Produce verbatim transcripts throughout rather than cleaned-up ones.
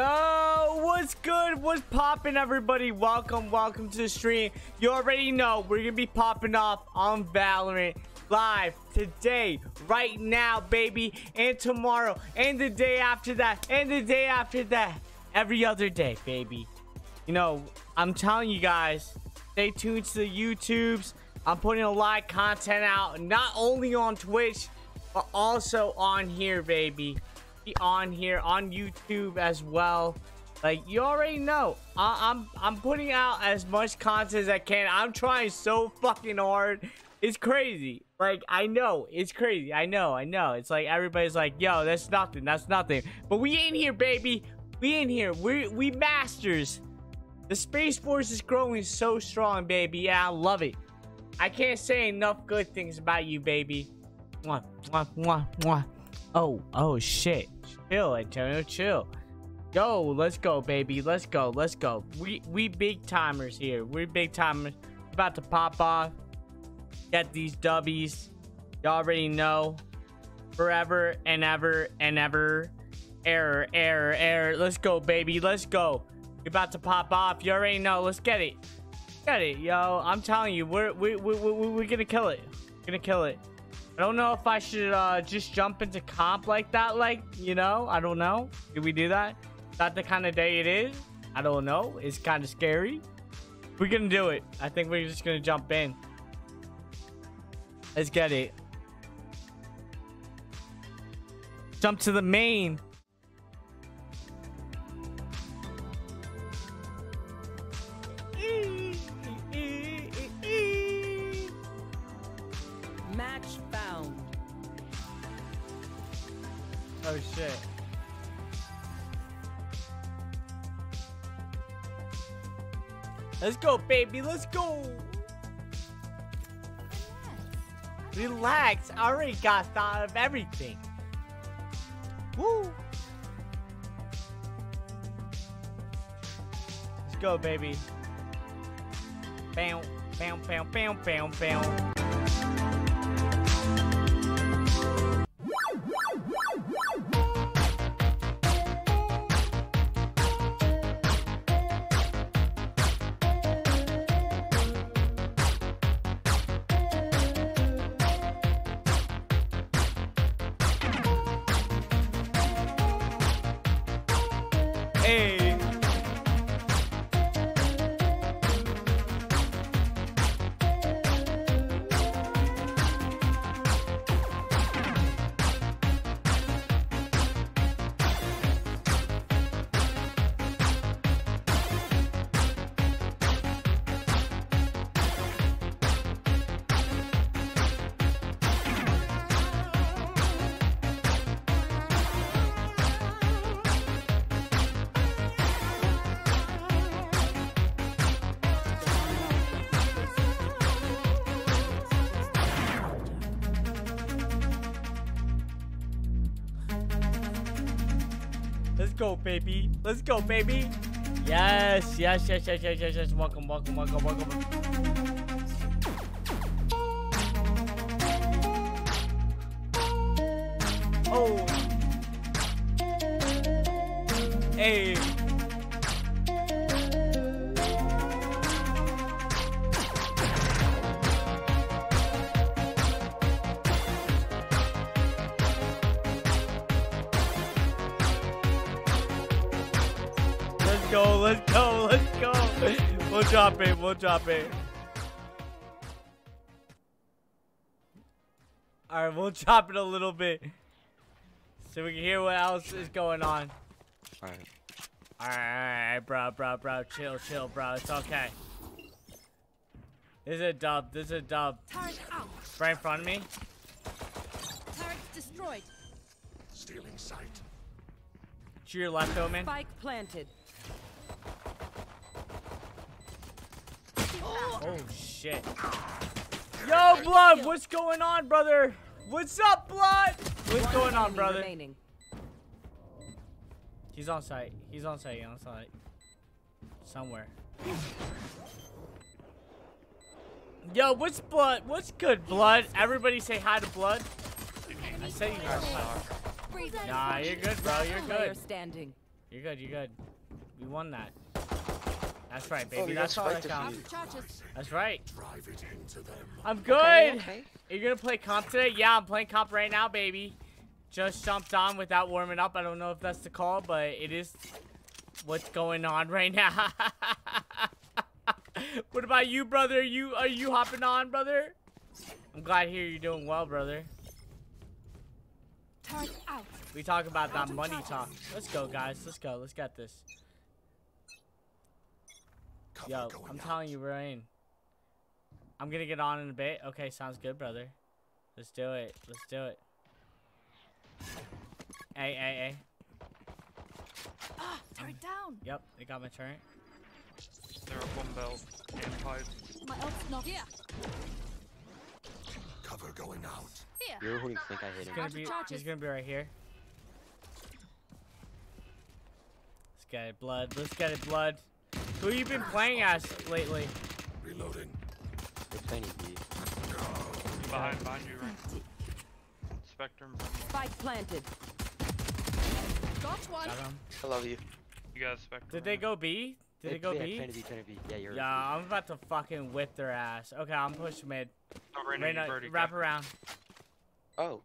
Yo, what's good? What's poppin', everybody? Welcome, welcome to the stream. You already know we're gonna be popping off on Valorant live today, right now, baby, and tomorrow, and the day after that, and the day after that, every other day, baby. You know, I'm telling you guys, stay tuned to the YouTubes. I'm putting a lot of content out, not only on Twitch, but also on here, baby. On here on YouTube as well. Like, you already know, I I'm I'm putting out as much content as I can. I'm trying so fucking hard. It's crazy. Like, I know it's crazy. I know, I know. It's like everybody's like, yo, that's nothing, that's nothing. But we in here, baby. We in here. We we masters. The Space Force is growing so strong, baby. Yeah, I love it. I can't say enough good things about you, baby. Mwah, mwah, mwah, mwah. Oh, oh shit. Chill, Antonio, chill. Yo, let's go, baby. Let's go, let's go. We we big timers here. We're big timers. About to pop off. Get these dubbies. You already know. Forever and ever and ever. Error, error, error. Let's go, baby. Let's go. We're about to pop off. You already know. Let's get it. Get it, yo. I'm telling you, we're we we we we're gonna kill it. We're gonna kill it. I don't know if I should uh, just jump into comp like that, like, you know, I don't know. Did we do that? Is that the kind of day it is? I don't know. It's kind of scary. We're going to do it. I think we're just going to jump in. Let's get it. Jump to the main. Oh shit. Let's go, baby. Let's go. Relax. Relax. I already got thought of everything. Woo. Let's go, baby. Bam, bam, bam, bam, bam, bam. Let's go, baby. Let's go, baby. Yes, yes, yes, yes, yes, yes, yes. Welcome, welcome, welcome, welcome. Oh. Hey. Let's go, let's go. We'll drop it, we'll drop it. Alright, we'll drop it a little bit so we can hear what else is going on. Alright. Alright, bro, bro, bro. Chill, chill, bro. It's okay. This is a dub, this is a dub. Right in front of me. Target destroyed. Stealing sight. To your left, Omen. Spike planted. Oh shit. Yo, Blood, what's going on, brother? What's up, Blood? What's going on, brother? He's on site. He's on site. He's on site. Somewhere. Yo, what's Blood? What's good, Blood? Everybody say hi to Blood. I say you are. Nah, you're good, bro. You're good. You're good, you're good. We won that. That's right, baby. Oh, that's all I count. That's right. Drive it into them. I'm good. Okay, okay. Are you gonna play comp today? Yeah, I'm playing comp right now, baby. Just jumped on without warming up. I don't know if that's the call, but it is what's going on right now. What about you, brother? You are you hopping on, brother? I'm glad to hear you're doing well, brother. We talk about that money talk. Let's go, guys. Let's go. Let's get this. Yo, I'm telling you, we're in. I'm gonna get on in a bit. Okay, sounds good, brother. Let's do it. Let's do it. Hey, hey, hey. Turret down. Yep, they got my turret. They're up on belt. My ult's not here. Cover going out. You're who you think I hit him. He's gonna be, he's gonna be right here. Let's get it, blood. Let's get it, blood. Who you been playing as lately? Reloading. You're playing B. Behind, behind you, right? Spectrum. Spike planted. Got one. Got him. I love you. You got a Spectrum. Did they go B? Did they go yeah, B? Trying to be, trying to be. Yeah, you're yeah, I'm about to fucking whip their ass. Okay, I'm pushing mid. Oh, Reyna, Reyna, birdie, wrap around. Oh.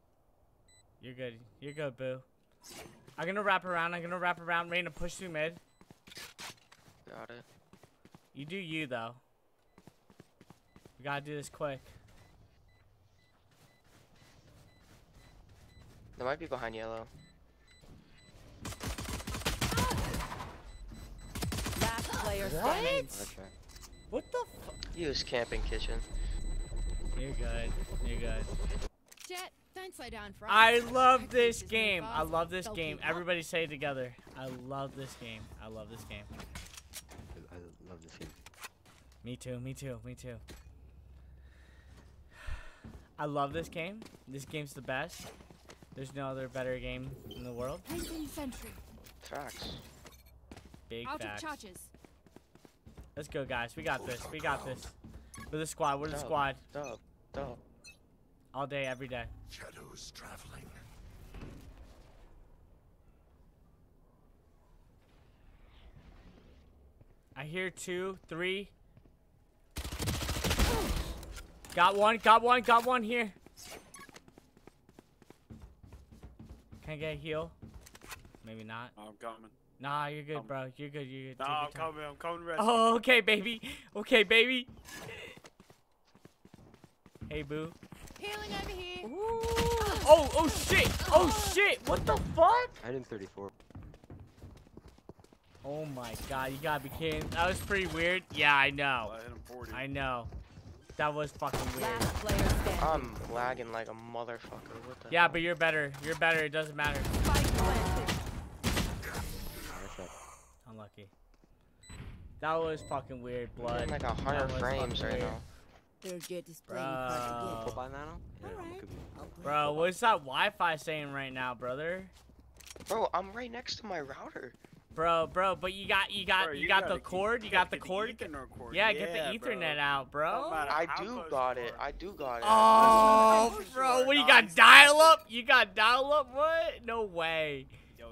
You're good. You're good, boo. I'm gonna wrap around. I'm gonna wrap around. Reyna, push through mid. Got it. You do you, though. We gotta do this quick. They might be behind yellow. Last player standing. What the fuck? He was camping kitchen. You're good. You're good. Jet, don't slow down for us. I love this game. I love this game. Everybody say it together. I love this game. I love this game. I love this game. Me too, me too, me too. I love this game. This game's the best. There's no other better game in the world. Facts. Big facts. Let's go, guys. We got this. We got this. We're the squad. We're the squad. Stop. Stop. All day, every day. Shadows traveling. I hear two, three. Got one, got one, got one here. Can I get a heal? Maybe not. Oh, I'm coming. Nah, you're good, I'm bro. You're good, you're good. Nah, I'm coming, I'm coming. Rest. Oh, okay, baby. Okay, baby. Hey, boo. Healing over here. Ooh. Oh, oh, shit. Oh, shit. What the fuck? I did thirty-four. Oh my god, you gotta be kidding. That was pretty weird. Yeah, I know. I hit him forty. I know. That was fucking weird. I'm lagging like a motherfucker. What the yeah, hell? But you're better. You're better. It doesn't matter. Unlucky. That was fucking weird, blood. I'm like a hundred frames right now. Bro. Bro, what's that Wi-Fi saying right now, brother? Bro, I'm right next to my router. Bro, bro, but you got, you got, bro, you, you got the cord, you got the cord. Yeah, get the Ethernet out, bro. I do got it. I do got it. Oh, bro, what you got? Dial up? You got dial up? What? No way.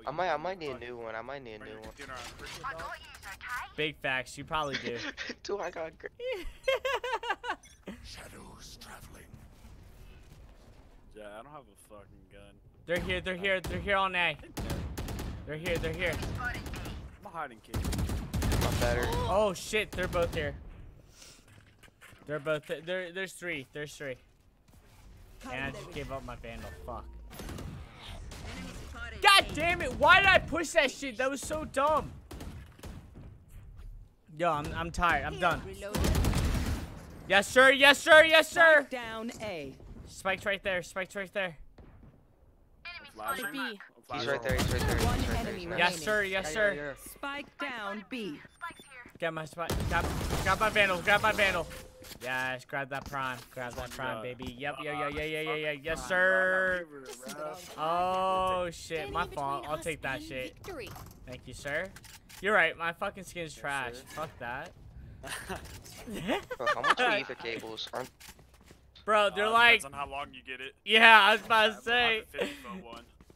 I might, I might need a new one. I might need a new one. Big facts. You probably do. Do I got? Shadows traveling. Yeah, I don't have a fucking gun. They're here. They're here. They're here on A. They're here, they're here. I'm hiding, kid. I'm better. Oh shit, they're both here. They're both th there there's three. There's three. And I just gave up my Vandal. Fuck. God damn it, why did I push that shit? That was so dumb. Yo, I'm I'm tired. I'm done. Yes, sir, yes, sir, yes, sir. Down A. Spikes right there, spikes right there. B. He's right there, he's right there. He's right there. He's right there. Yes, sir, yes, sir. Yeah, yeah, yeah. Spike down B. Got my spike. Got, got my Vandal. Got my Vandal. Yes, grab that prime. Grab that prime, baby. Yep, yeah, yeah, yeah, yeah, yeah, yeah. Yes, sir. Oh, shit. My fault. I'll take that shit. Thank you, sir. You're right. My fucking skin's trash. Fuck that. Bro, how much are ether cables? I'm Bro, they're uh, like. Depends on how long you get it. Yeah, I was about to say.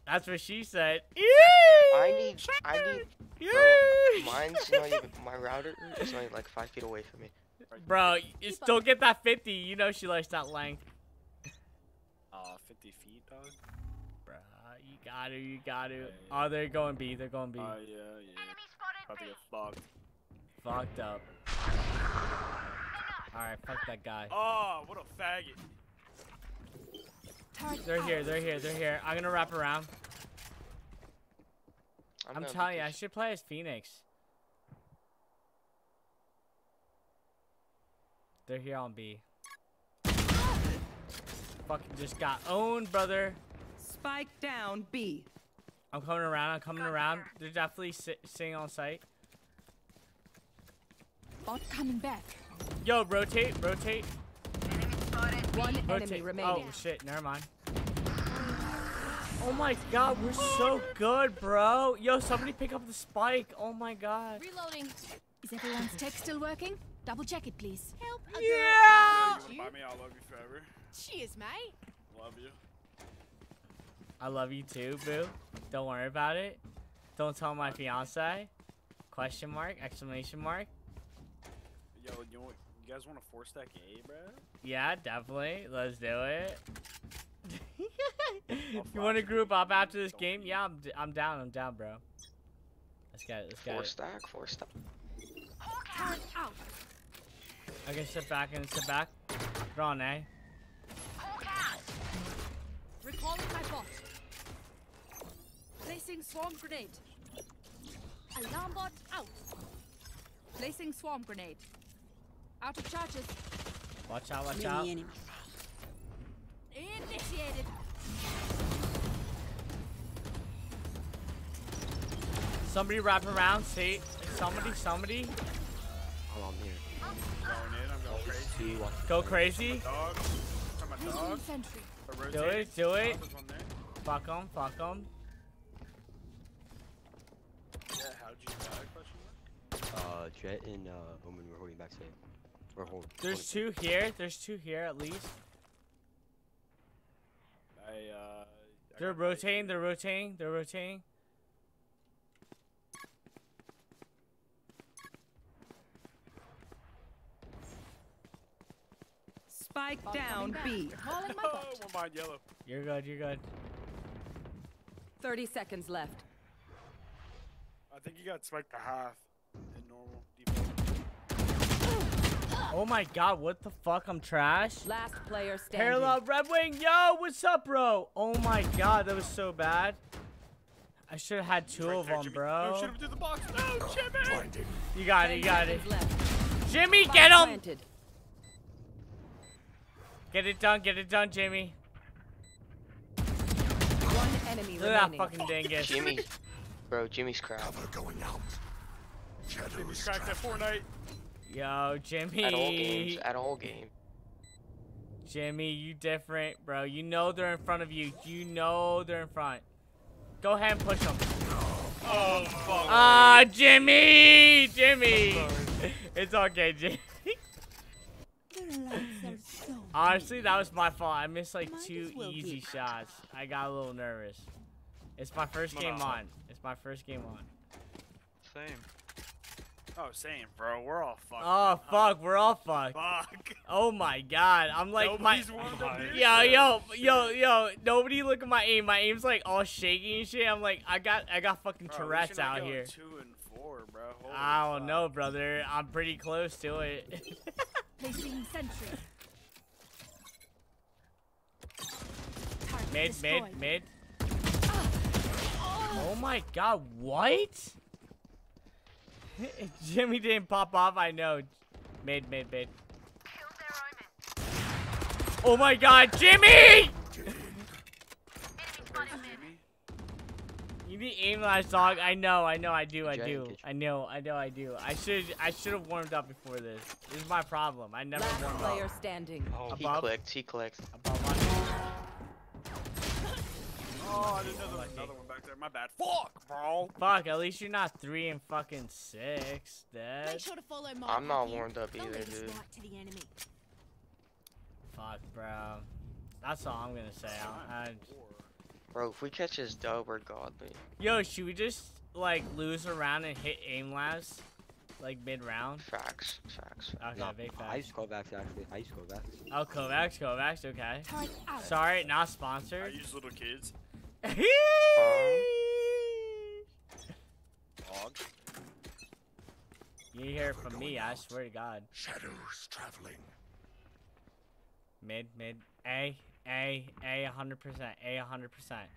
That's what she said. Eee! I need, I need, Eee! Bro, mine's not even, my router is only like five feet away from me. Bro, you still get that fifty, you know she likes that length. Uh, fifty feet, dog? Bro, you gotta, you gotta. Yeah, yeah. Oh, they're going B, they're going B. Oh, uh, yeah, yeah. Probably get fucked. Fucked up. Alright, fuck that guy. Oh, what a faggot. They're here, they're here, they're here. I'm gonna wrap around. I'm, I'm telling you, I should play as Phoenix. They're here on B. Fucking just got owned, brother. Spike down B. I'm coming around, I'm coming around. They're definitely sitting on site. Bot coming back. Yo, rotate, rotate. One rotate. Enemy remaining. Oh shit, never mind. Oh my god, we're so good, bro. Yo, somebody pick up the spike. Oh my god. Reloading. Is everyone's tech still working? Double check it, please. Help. Yeah. You want to buy me? I love you forever. Cheers, mate. Love you. I love you too, boo. Don't worry about it. Don't tell my fiance. Question mark, exclamation mark. Yo, you want You guys want to force stack A, bro? Yeah, definitely. Let's do it. You want to group up after this game? Yeah, I'm, d I'm down. I'm down, bro. Let's get it. Let's get it. Four stack. Four stack. I can sit back and sit back. They're on A. Recalling my bot. Placing swarm grenade. Alarm bot out. Placing swarm grenade. Out of charges. Watch out, watch out. Enemies. Initiated. Somebody wrap around, see? Somebody, somebody. Oh, I'm here. I'm going in, I'm going crazy. Go crazy. Do it, do it. Fuck them, fuck them. Yeah, how'd you die? Uh, Jet and uh, Omen were holding back safe. There's two here. There's two here at least. I, uh, they're rotating. They're rotating. They're rotating. Spike down B. Calling my butt. Oh, we're mine yellow. You're good. You're good. Thirty seconds left. I think you got spiked to half in normal default. Oh my god, what the fuck? I'm trash. Last player standing. Parallel Red Wing, yo, what's up, bro? Oh my god, that was so bad. I should have had two right of there, them, Jimmy. Bro. No, shoot him through the box. No, Jimmy! You got it, you got it. Jimmy, get him! Get it done, get it done, Jimmy. One enemy Look at that fucking dingus. Jimmy. Bro, Jimmy's cracked. Cover going out. Jimmy's cracked at Fortnite. Yo, Jimmy. At all games. At all games. Jimmy, you different, bro. You know they're in front of you. You know they're in front. Go ahead and push them. Oh, fuck. Ah, uh, Jimmy! Jimmy! It's okay, Jimmy. Honestly, that was my fault. I missed, like, two easy shots. I got a little nervous. It's my first game on. It's my first game on. Same. Oh, same, bro. We're all fucked. Oh, fuck. We're all fucked. Fuck. Oh, my God. I'm like, Nobody's my... Yo, yo, yo, yo. Nobody look at my aim. My aim's, like, all shaky and shit. I'm like, I got I got fucking bro, Tourette's out here. Two and four, bro. Holy I don't fuck. know, brother. I'm pretty close to it. Mid, mid, mid. Oh, my God. What? Jimmy didn't pop off, I know. Mid, mid, mid. Oh my god, Jimmy! You need aim last, dog. I know, I know, I do, I do. I know, I know, I do. I should I should have warmed up before this. This is my problem. I never last warmed player up. Standing. Oh, he clicked, he clicked. Above my... Oh, I didn't know there was another one back there. My bad. Fuck, bro. Fuck, at least you're not three and fucking six. Dad. Make sure to follow Mark. I'm not warmed up either, dude. Fuck, bro. That's all I'm gonna say. I, I... Bro, if we catch his dub, we're godly. Yo, should we just, like, lose a round and hit aim labs? Like, mid-round? Facts. Facts. Okay, no, big facts. I used Kovacs, actually. I used Kovacs. Oh, Kovacs, Kovacs, okay. Sorry, not sponsored. I use little kids. Dog. You hear it from me, out. I swear to God. Shadows traveling. Mid, mid, A, A, A, one hundred percent, A, one hundred percent.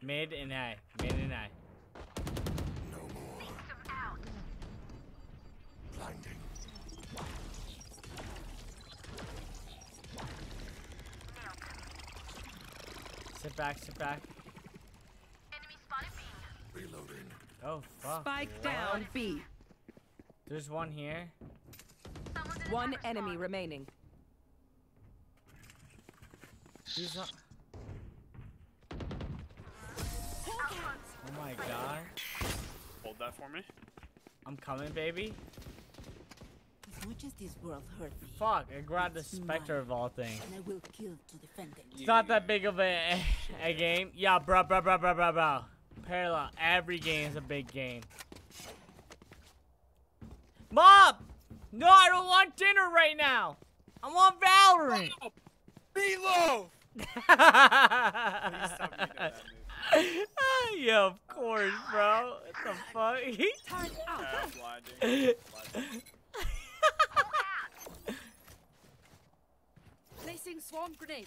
Mid and A, mid and A. No more. Blinding. Sit back, sit back. Enemy spotted B. Reloading. Oh fuck. Spike what? Down B. There's one here. One enemy remaining. He's not... Oh my god. Hold that for me. I'm coming, baby. As much as this world hurt me, fuck, I grabbed the Spectre of all things. And I will kill to defend it. It's not that big of a, a game. Yeah, bro, bro, bro, bro, bro, bro. Parallel. Every game is a big game. Mom! No, I don't want dinner right now. I want Valorant. Meatloaf. Yeah, of course, bro. What the fuck? Yeah, placing swarm grenade.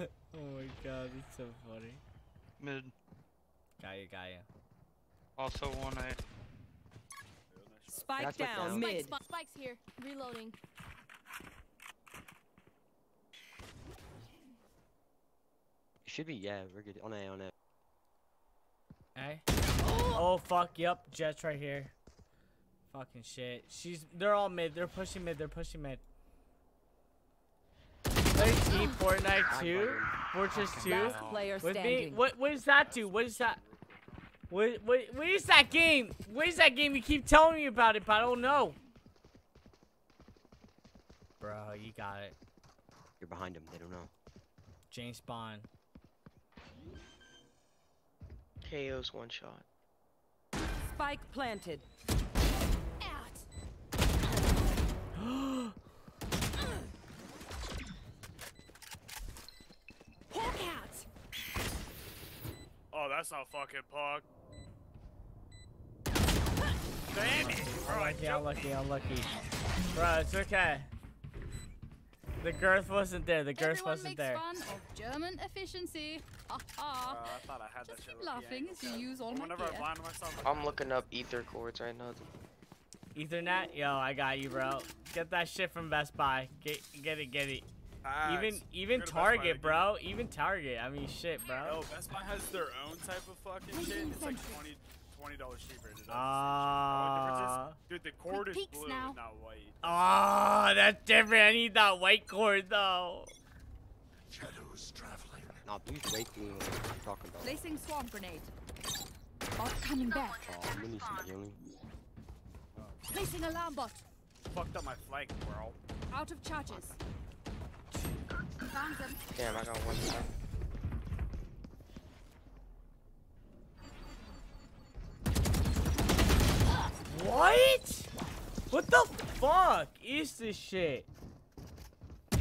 Oh my god, it's so funny. Mid. Got you, got you. Also one A. Spike yeah, down. down mid. Spike, spike's here. Reloading. Should be yeah. We're good. On A. On A. A. Oh fuck. Yep. Jet's right here. Fucking shit. She's. They're all mid. They're pushing mid. They're pushing mid. Play Team Fortnite two, Fortress two. With me. What? What does that do? What is that? What, what, what is that game? What is that game? You keep telling me about it, but I don't know. Bro, you got it. You're behind him. They don't know. James Bond. K O's one shot. Spike planted. Out. Hawk out. Oh, that's not fucking pog. Damn it! Unlucky, unlucky, unlucky. Bro, it's okay. The girth wasn't there. The girth wasn't there. Everyone makes fun of German efficiency. Ha ha. Bro, I thought I had that shit. Just keep laughing as you use all my gear. I'm looking up ether cords right now. Ethernet? Yo, I got you, bro. Get that shit from Best Buy. Get, get it, get it. Ah, even even Target, bro. Even Target. I mean, shit, bro. Yo, Best Buy has their own type of fucking shit. It's like twenty. twenty dollars cheaper. Ah, uh, dude, the cord is blue, now. Not white. Ah, oh, that's different. I need that white cord though. Shadows traveling. Nah, these white blue. I'm talking about. Placing swarm grenade. Bot coming back. Oh, I'm gonna need some healing. Placing alarm bot. Fucked up my flank, bro. Out of charges. Damn, I got one more. What? What the fuck is this shit? No.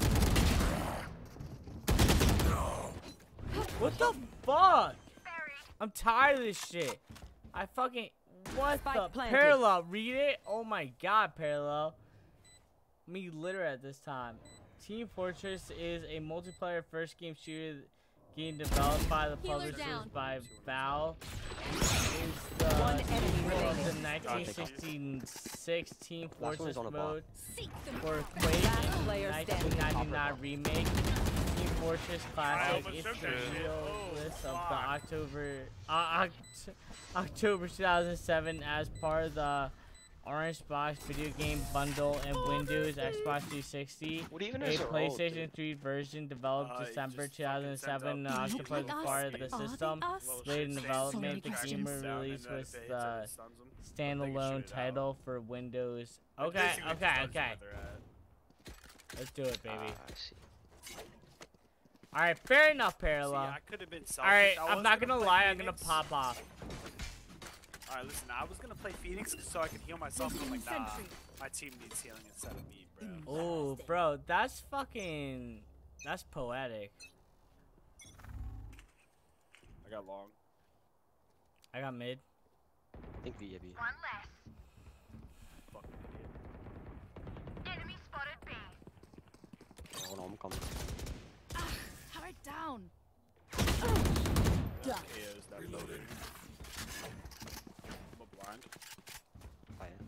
What the fuck? I'm tired of this shit. I fucking what Spike the parallel? Read it. Oh my god, parallel. Me literate at this time. Team Fortress is a multiplayer first game shooter game developed by the publishers by Valve. The one enemy of the nineteen sixty-six Team Fortress mode for Quake nineteen ninety-nine remake. Team Fortress Classic is the real list of the October uh, October two thousand seven as part of the Orange Box video game bundle and Windows, Xbox three sixty, what even a PlayStation old, three version developed uh, December two thousand seven. Uh, Octopus was part of the system. Late in development, the game release was the standalone title for Windows. Okay, okay, okay. Let's do it, baby. Uh, I see. All right, fair enough, Parallel. All right, I'm not gonna, gonna lie, Phoenix. I'm gonna pop off. All right, listen, I was gonna play Phoenix so I could heal myself, but I'm like, nah, my team needs healing instead of me, bro. Oh, bro, that's fucking, that's poetic. I got long. I got mid. I think the Yibby. One less. Fucking idiot. Enemy spotted B. Oh no, I'm coming. Down. Oh. Yeah. Reloaded. I'm blind. I am.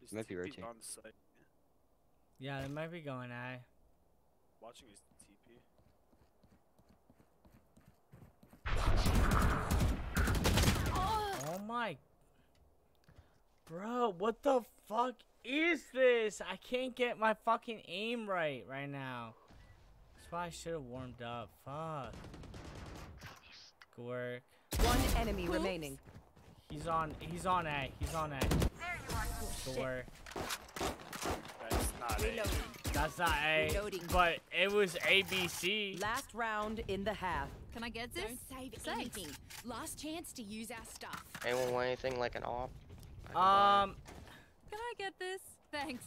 There's might be rotating. Yeah, they might be going I. Watching his T P. Oh. Oh my. Bro, what the fuck? Is this? I can't get my fucking aim right right now. That's why I should have warmed up. Fuck. Good work. One enemy Oops. remaining. He's on. He's on A. He's on A. Good work. That's not A. That's not A. Reloading. But it was A B C. Last round in the half. Can I get this? Don't save Save. anything. Last chance to use our stuff. Anyone want anything like an op? Um. Can I get this? Thanks.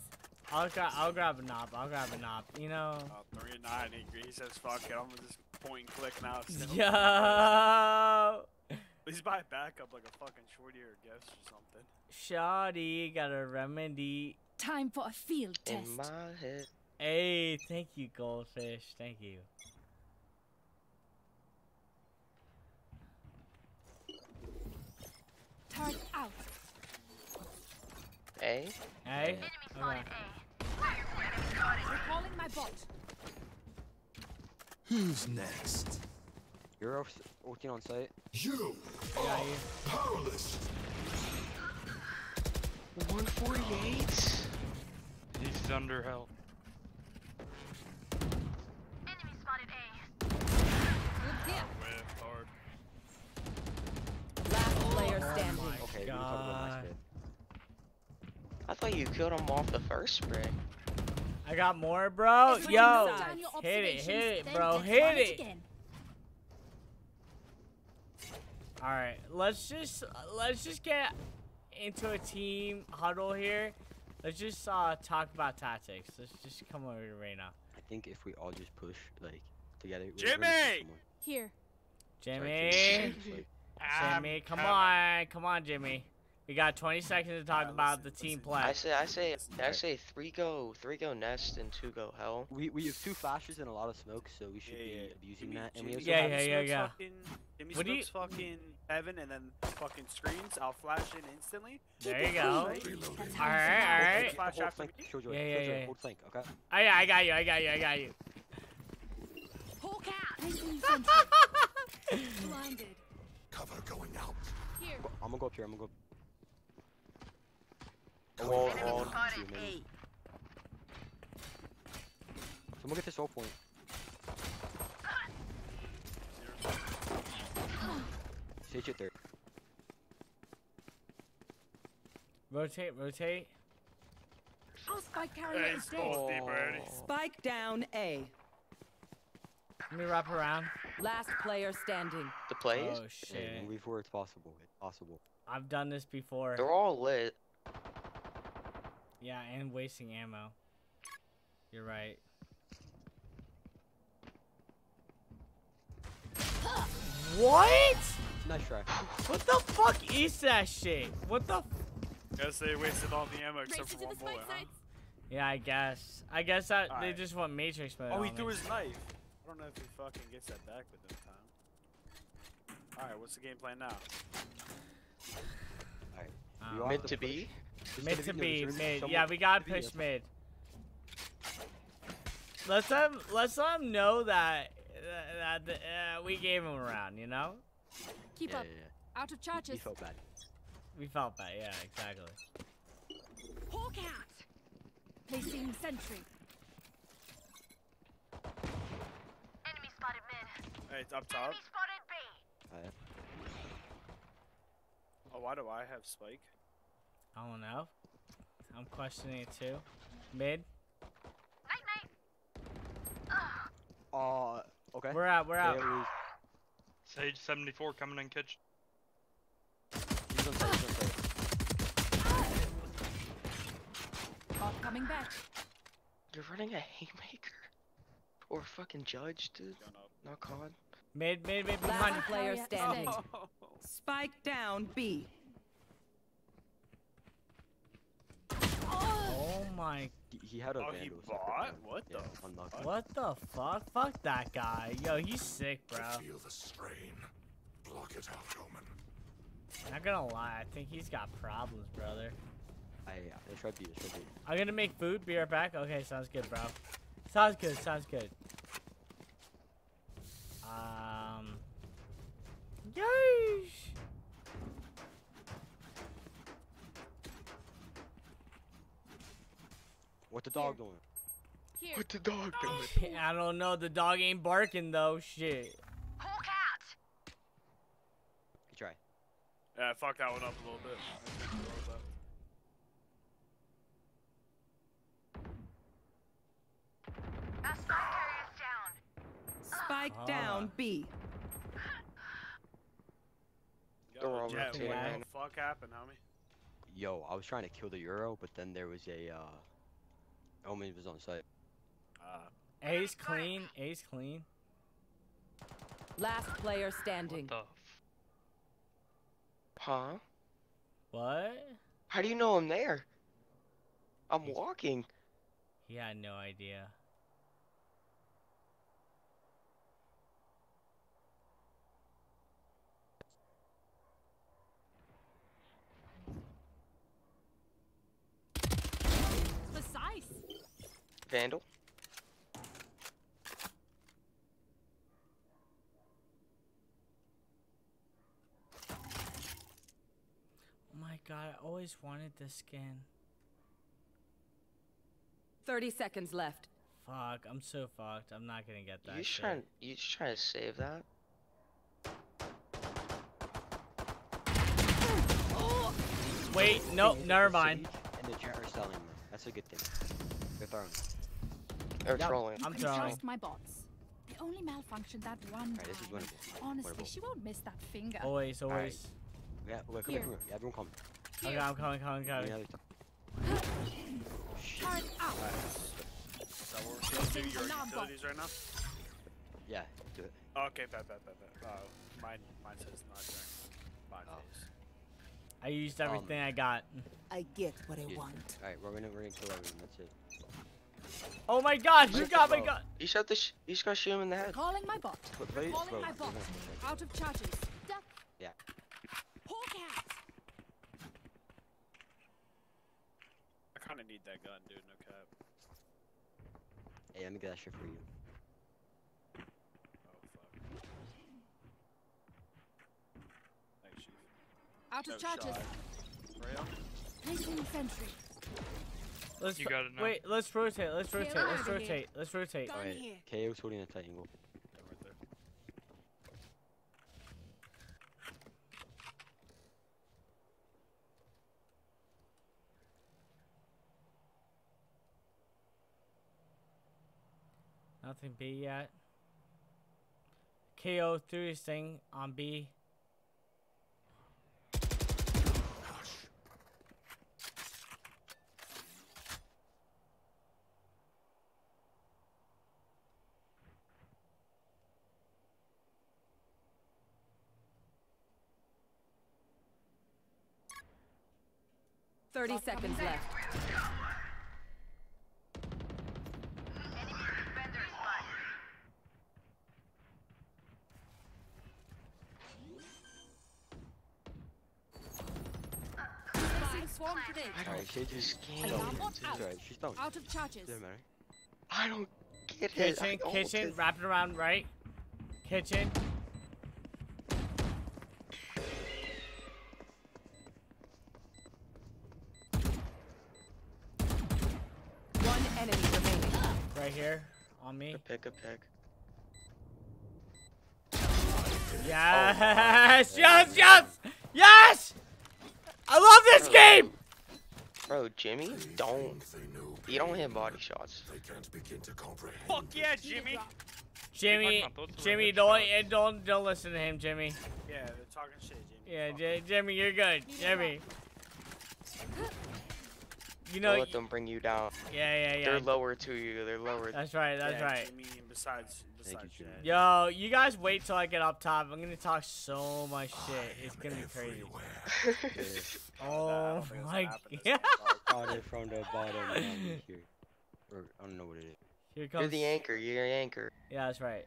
I'll, gra I'll grab a knob. I'll grab a knob. You know. Uh, three and nine. He says, "Fuck it." I'm gonna just point and click now. So yo. Please buy backup like a fucking shorty or guest or something. Shorty got a remedy. Time for a field test. In my head. Hey, thank you, Goldfish. Thank you. Turn out. A? A? A. Okay. Recalling my bot. Who's next? You're off working on site. You are yeah, you. powerless. one forty-eight? Need thunder help. Enemy spotted A. Hard. Last player standing. Oh okay, God. We were talking about my spit. I thought you killed him off the first spray. I got more, bro. Yo, hit it, hit it, bro, hit it. All right, let's just let's just get into a team huddle here. Let's just uh, talk about tactics. Let's just come over to Reyna. I think if we all just push like together. Jimmy, here. Jimmy, Jimmy, come on, come on, Jimmy. We got twenty seconds to talk right, about listen, the team listen. play. I say, I say, I say, three go, three go nest and two go hell. We we have two flashes and a lot of smoke, so we should yeah, be yeah. abusing Jimmy, that. And we also yeah, have yeah, yeah, yeah. Fucking, Jimmy what smokes do you... fucking Evan and then fucking screens. I'll flash in instantly. There you go. All right, all right. Flash after me. Killjoy, yeah, yeah, yeah. Hold flank, okay. I I got you, I got you, I got you. Hulk out. Blinded. Cover going out. Here. I'm gonna go up here. I'm gonna go. Wall, wall, two, maybe. Someone get this whole point. Sage it there. Rotate, rotate. Oh, spike carrier is dead. Spike down A. Let me wrap around. Last player standing. The plays? Oh shit. Hey, move where it's possible. It's possible. I've done this before. They're all lit. Yeah, and wasting ammo. You're right. What? Nice try. What the fuck is that shit? What the? Guess they wasted all the ammo except Race for one bullet, huh? Yeah, I guess. I guess that all they right. just want Matrix mode. Oh, he threw his knife. I don't know if he fucking gets that back with this time. All right, what's the game plan now? All right. Um, mid to B. Mid to B, mid. Yeah, we gotta push mid. Let's let them, let's let them know that that, that uh, we gave him a round, you know. Keep yeah, up. Yeah. Out of charges. We felt bad. We felt bad. Yeah, exactly. Hawk out. Placing sentry. Enemy spotted mid. Hey, it's up top. Enemy spotted B. Oh, yeah. Oh, why do I have spike? I don't know. I'm questioning it too. Mid. Uh, okay. We're out, we're out. Yeah, Sage seventy-four coming in kitchen. He's on Sage, on Sage. Bob coming back. You're running a haymaker. Or a fucking judge, dude. Not caught. Mid, mid, mid, behind. Last player standing. Oh. Spike down, B. Oh my. He had a oh, he bought? What yeah, the fuck? What the fuck? Fuck that guy. Yo, he's sick, bro. Feel the strain. Block it out, Omen. Not gonna lie, I think he's got problems, brother. I, yeah, it should be, it should be. I'm gonna make food, be right back. Okay, sounds good, bro. Sounds good, sounds good. Um. Yeesh! What the dog Here. doing? Here. What the dog oh, doing? I don't know. The dog ain't barking though. Shit. Cool cat. You try. Yeah, I fucked that one up a little bit. A spike carrier's down. Spike oh. down. B. Yo, Jet, what yeah. the fuck happened, homie? Yo, I was trying to kill the Euro, but then there was a. Uh, Omen was on site. Uh, Ace clean. Ace clean. Last player standing. What the huh? What? How do you know I'm there? I'm He's... walking. He had no idea. Vandal. Oh my god, I always wanted this skin. thirty seconds left. Fuck, I'm so fucked. I'm not gonna get that. You trying you trying to save that? Oh. Wait, no, never mind. And the Jet are selling them. That's a good thing. They're throwing. They're yep. trolling. I'm trolling. my bots. They only malfunctioned that one right, this is winnable. Honestly, winnable. She won't miss that finger. Always, always. Right. Yeah, wait, come here. Here. Yeah, everyone come. Okay, I'm coming, coming, coming. Yeah, oh, shit. Turn out. Right. Is that what we're supposed to do? Your utilities right now? Yeah, do it. Okay, bad, bad, bad, bad. Uh, mine, mine says not there. Mine is. I used everything um, I got. I get what I want. Alright, we're gonna, we're gonna kill everyone, that's it. Oh my god, you got my gun! You shot the sh you just gotta shoot him in the head. Calling my bot. Calling my bot. Out of charges. Duck. Yeah. Poor cat. I kinda need that gun, dude, no cap. Hey, let me get that shit for you. Out of no charges. Placing sentry. Let's you got it now. Wait, let's rotate. Let's rotate. Let's, let's rotate. Let's rotate. All right. K O's holding a tight angle. Yeah, right there. Nothing B yet. K O threw his thing on B. thirty seconds left. I don't get this game. Out of charges. I don't get it. Kitchen, kitchen, wrap it around right. Kitchen. Here on me. A pick, a pick. Yes, oh, yes, yes, yes! I love this game. Bro, Jimmy, don't. You don't hit body shots. They can't begin to comprehend. Fuck yeah, Jimmy. Jimmy, Jimmy, don't, don't, don't listen to him, Jimmy. Yeah, they're talking shit, Jimmy. Yeah, J Jimmy, you're good, Jimmy. You know, don't let them bring you down. Yeah, yeah, yeah. They're lower to you. They're lower. That's right. That's yeah, right. Jimmy, besides, besides you, yo, you guys wait till I get up top. I'm gonna talk so much shit. It's gonna be crazy. Oh my god. Oh, they're from the bottom. Here. Or, I don't know what it is. Here comes. You're the anchor. You're the anchor. Yeah, that's right.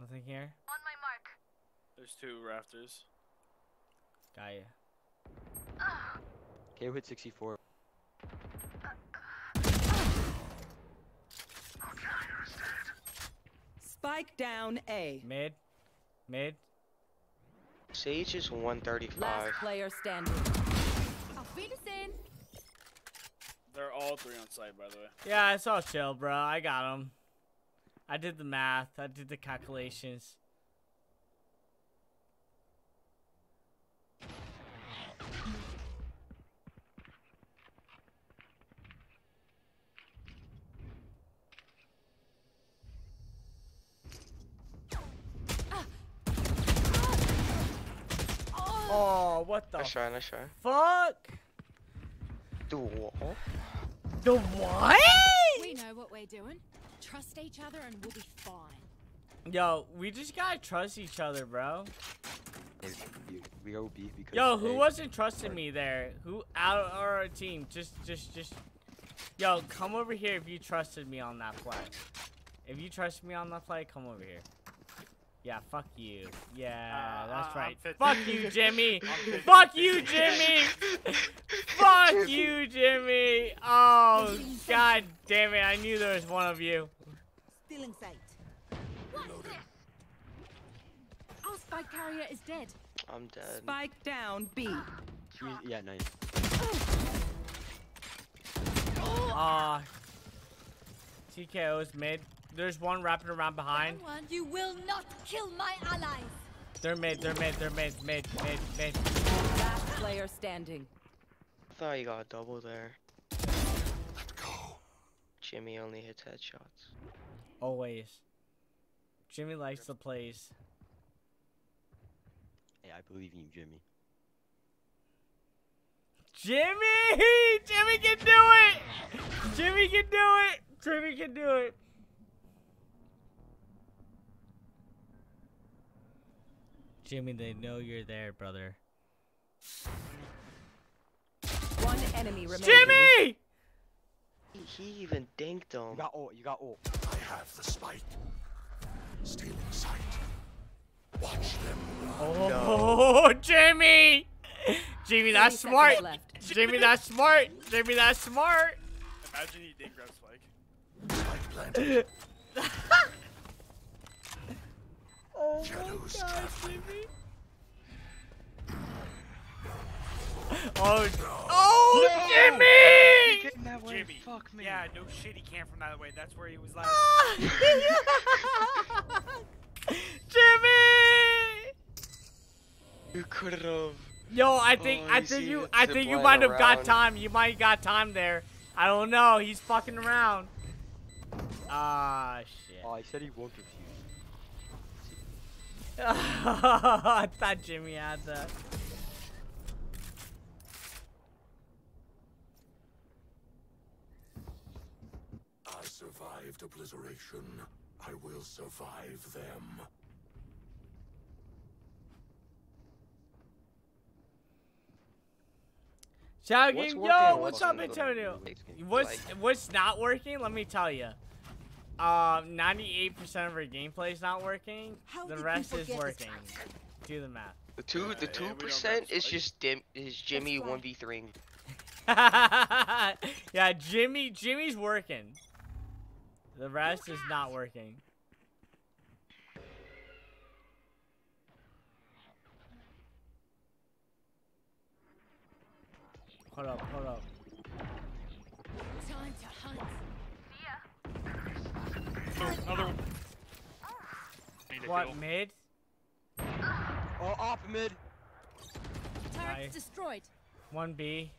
Nothing here. On my mark. There's two rafters. Got ya. Okay, we hit sixty-four. Uh, uh, uh. Spike down A. Mid. Mid. Sage is one thirty-five. Last player standing. I'll beat us in. They're all three on site, by the way. Yeah, it's all chill, bro. I got them. I did the math. I did the calculations. Oh, what the? Nice try, nice try. Fuck. The what? The what? We know what we're doing. Trust each other and we'll be fine. Yo, we just gotta trust each other, bro. We O B because yo, who wasn't trusting me there? Who out of our team? Just, just, just. Yo, come over here if you trusted me on that play. If you trusted me on that play, come over here. Yeah, fuck you. Yeah, uh, that's right. Fuck you, Jimmy. Fuck you, Jimmy. Fuck you, Jimmy. Oh, god damn it. I knew there was one of you. Still in sight. Our spike carrier is dead. I'm dead. Spike down, B. Yeah, nice. Ah, uh, T K O's mid. There's one wrapping around behind. You will not kill my allies. They're mid, they're mid, they're mid, mid, mid, mid. Last player standing. I thought you got a double there. Let's go. Jimmy only hits headshots. Always. Jimmy likes the plays. Hey, I believe in you, Jimmy. Jimmy! Jimmy can do it! Jimmy can do it! Jimmy can do it! Jimmy, they know you're there, brother. One enemy remaining. Jimmy! He, he even dinked him. You got ult, you got ult. I have the spike. Stealing sight. Watch them run. Oh, no. Oh, Jimmy! Jimmy, that's smart. Jimmy, that's smart. Jimmy, that's smart. Imagine he didn't grab spike. Spike planted. Oh my god, Jimmy. Oh, oh no. Jimmy! He came that way. Jimmy. Fuck me. Yeah, no shit, he came from that way. That's where he was last. Jimmy! You couldn't have. Yo, I think, oh, I think you, I think you might have got time. You might have got time there. I don't know. He's fucking around. Ah, shit. Oh, he said he won't confuse. I thought Jimmy had that. I survived obliteration. I will survive them. Shout out, yo, what's up, Antonio? What's what's not working? Let me tell you. Um, ninety-eight percent of her gameplay is not working. How the rest is working. Do the math. The two, the two percent is just dim, is Jimmy one v three. Yeah, Jimmy, Jimmy's working. The rest is not working. Hold up, hold up. Time to hunt. So another one. What, kill. Mid? Oh, off mid. Turret destroyed. One B.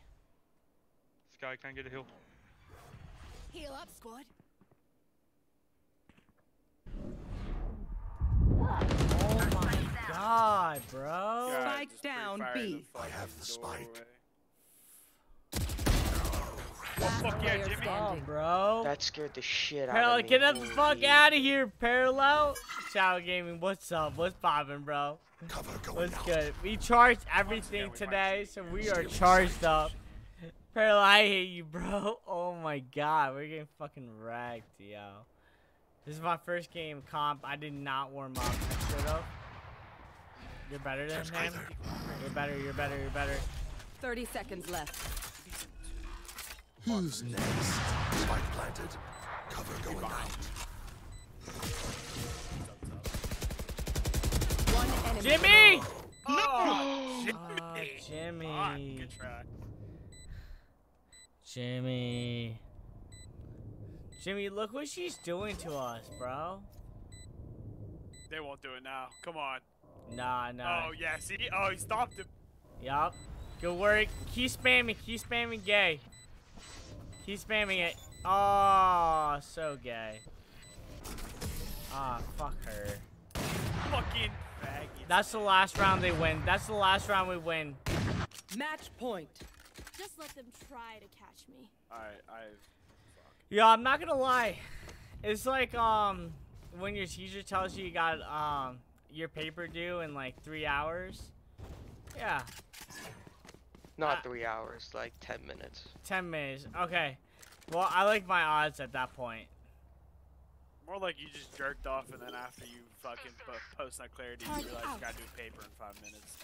This guy can't get a heal. Heal up, squad. Oh my god, bro. Spike down B. I have the spike. Oh, fuck yeah, Jimmy. Oh, bro. That scared the shit Parallel, out of me. Get up the fuck out of here, Parallel. Shower Gaming, what's up? What's poppin', bro? Cover going what's out. Good? We charged everything oh, yeah, today, so we are charged up. Parallel, I hate you, bro. Oh my god, we're getting fucking wrecked, yo. This is my first game comp. I did not warm up. I stood up. You're better than him. You're better, you're better, you're better. thirty seconds left. Who's next? Spike planted. Cover going out. One enemy. Jimmy! Oh, oh, Jimmy. Oh, Jimmy. Good try. Jimmy. Jimmy, look what she's doing to us, bro. They won't do it now. Come on. Nah, nah. Oh, yeah. See? Oh, he stopped him. Yup. Good work. Keep spamming. Keep spamming gay. He's spamming it. Oh, so gay. Ah, oh, fuck her. Fucking faggot. That's the last round they win. That's the last round we win. Match point. Just let them try to catch me. Alright, I... Yeah, I'm not gonna lie. It's like, um, when your teacher tells you you got, um, your paper due in, like, three hours. Yeah. Not uh, three hours, like ten minutes. Ten minutes, okay. Well, I like my odds at that point. More like you just jerked off, and then after you fucking post that clarity, you realize you gotta do paper in five minutes.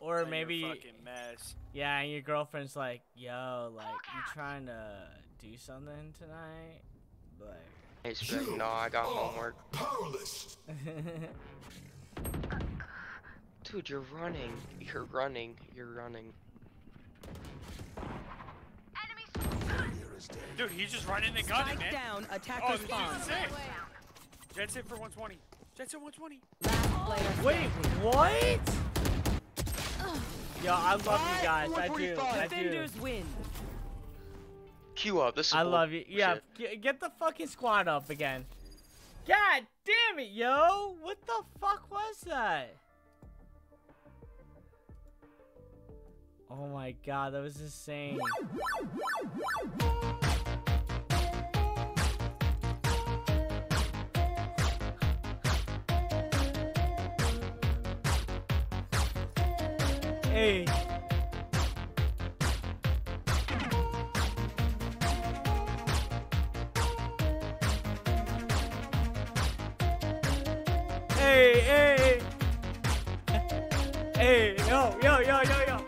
Or like maybe you're a fucking mess. Yeah, and your girlfriend's like, "Yo, like you trying to do something tonight?" Like, hey, Spring, no, I got homework. Powerless. Dude, you're running. You're running. You're running. Dude, he's just running the gun, man. Down, attack oh, this bomb. Jet's hit for one twenty. Jet's hit one twenty. Oh, wait, what? Yo, I love you guys. I do. I do. Queue up. This is I love you. Yeah, shit. Get the fucking squad up again. God damn it, yo. What the fuck was that? Oh my god, that was insane. Hey. Hey, hey. Hey, yo, yo, yo, yo, yo.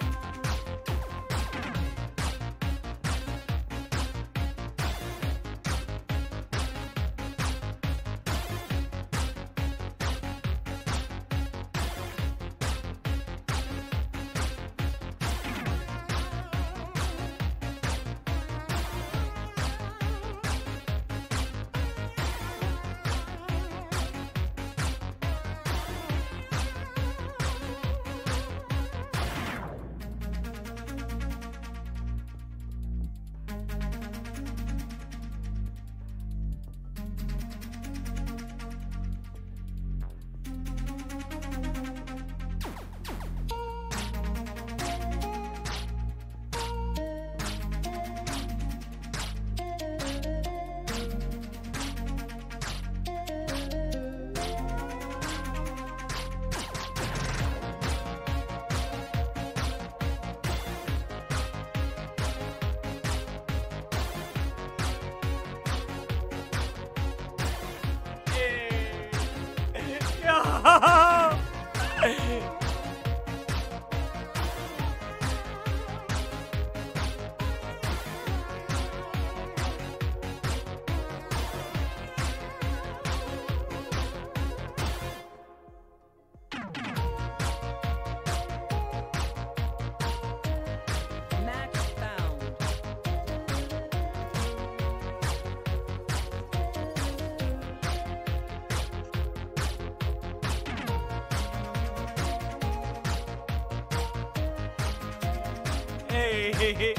Hey!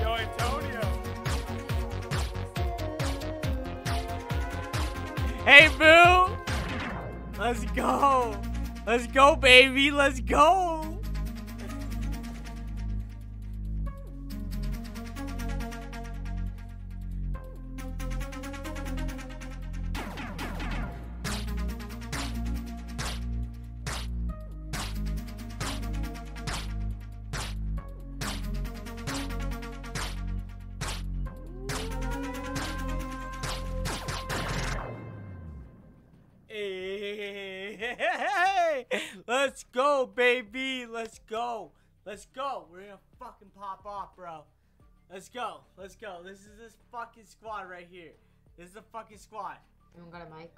Yo, Antonio! Hey, boo! Let's go! Let's go, baby! Let's go! Let's go, baby. Let's go. Let's go. We're gonna fucking pop off, bro. Let's go. Let's go. This is this fucking squad right here. This is the fucking squad. You don't got a mic?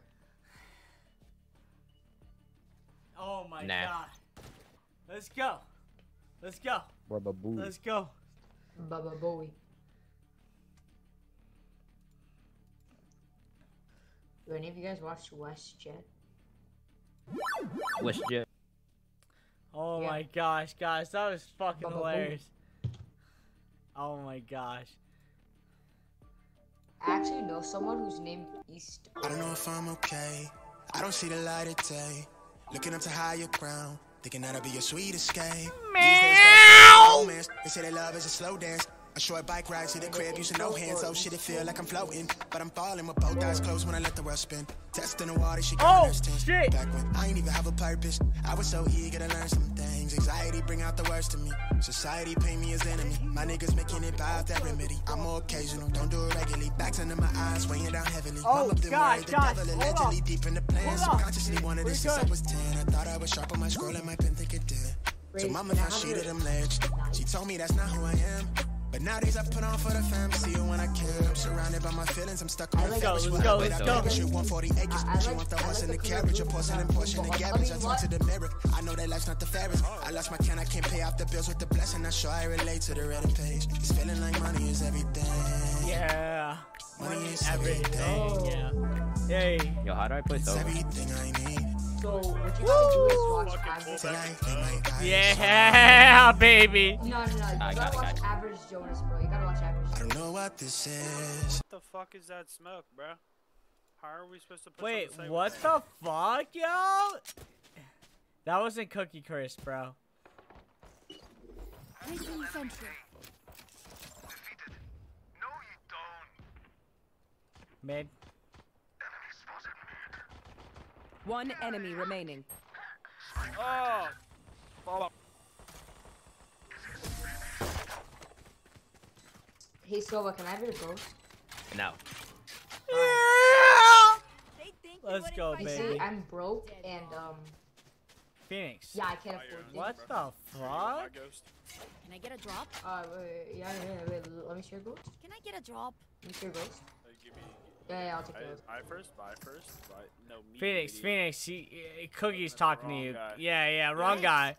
Oh my nah. god. Let's go. Let's go. Baba Booey. Let's go. Baba Booey. Do any of you guys watch WestJet? WestJet. Oh yeah. my gosh, guys, that was fucking Bubba hilarious. Boom. Oh my gosh. I actually know someone who's named East. I don't know if I'm okay. I don't see the light of day. Looking up to higher ground. Thinking that'll be your sweet escape. Meow! They say that love is a slow dance. A short bike ride to the crib, using no hands. Oh shit, it feel like I'm floating, but I'm falling with both eyes closed when I let the world spin. Testing the water, she got oh, shit. Back when I ain't even have a purpose, I was so eager to learn some things. Anxiety bring out the worst in me. Society paint me as enemy. My niggas making it by that remedy. I'm more occasional, don't do it regularly. Backs under my eyes, weighing down heavily. Oh, up God, the God, devil allegedly up. Deep in the plan. Subconsciously so wanted it since I was ten. I thought I was sharp on my scroll and my pen thinking dead. So mama now she did them ledge. She told me that's not who I am. But nowadays I put on for the fam, see you when I care. I'm surrounded by my feelings, I'm stuck on the fence. Let's go, let's go, let's go. one forty acres, but you want the horse in the carriage, a portion and portion of garbage. I talk to the mirror, I know that life's not the fairest. I lost my can, I can't pay off the bills with the blessing. I'm sure I relate to the red page. It's feeling like money is everything. Yeah. Money is everything. Yeah. Hey. Yo, how do I play Sova? Everything I need. So what you gotta do is watch average. Like, yeah, baby. No, no, no. You gotta got watch it, average it. Jonas, bro. You gotta watch average. I don't know what this is. What the fuck is that smoke, bro? How are we supposed to put Wait, on the what the fuck, yo? That wasn't Cookie Crisp, bro. No, you don't. Mid. One enemy remaining. Oh! Follow. Hey Sova, can I have your ghost? No. Oh. Let's go, baby. See, I'm broke and um. Phoenix. Yeah, I can't afford this. What the fuck? Can I get a drop? Uh, wait, yeah, yeah, wait, let me share ghost. Can I get a drop? Let me share ghost. Give me. Yeah, yeah, I'll take it. I first, buy first, buy. No, me, Phoenix, me. Phoenix, he, he, Cookie's talking to you. Guy. Yeah, yeah, wrong right. guy.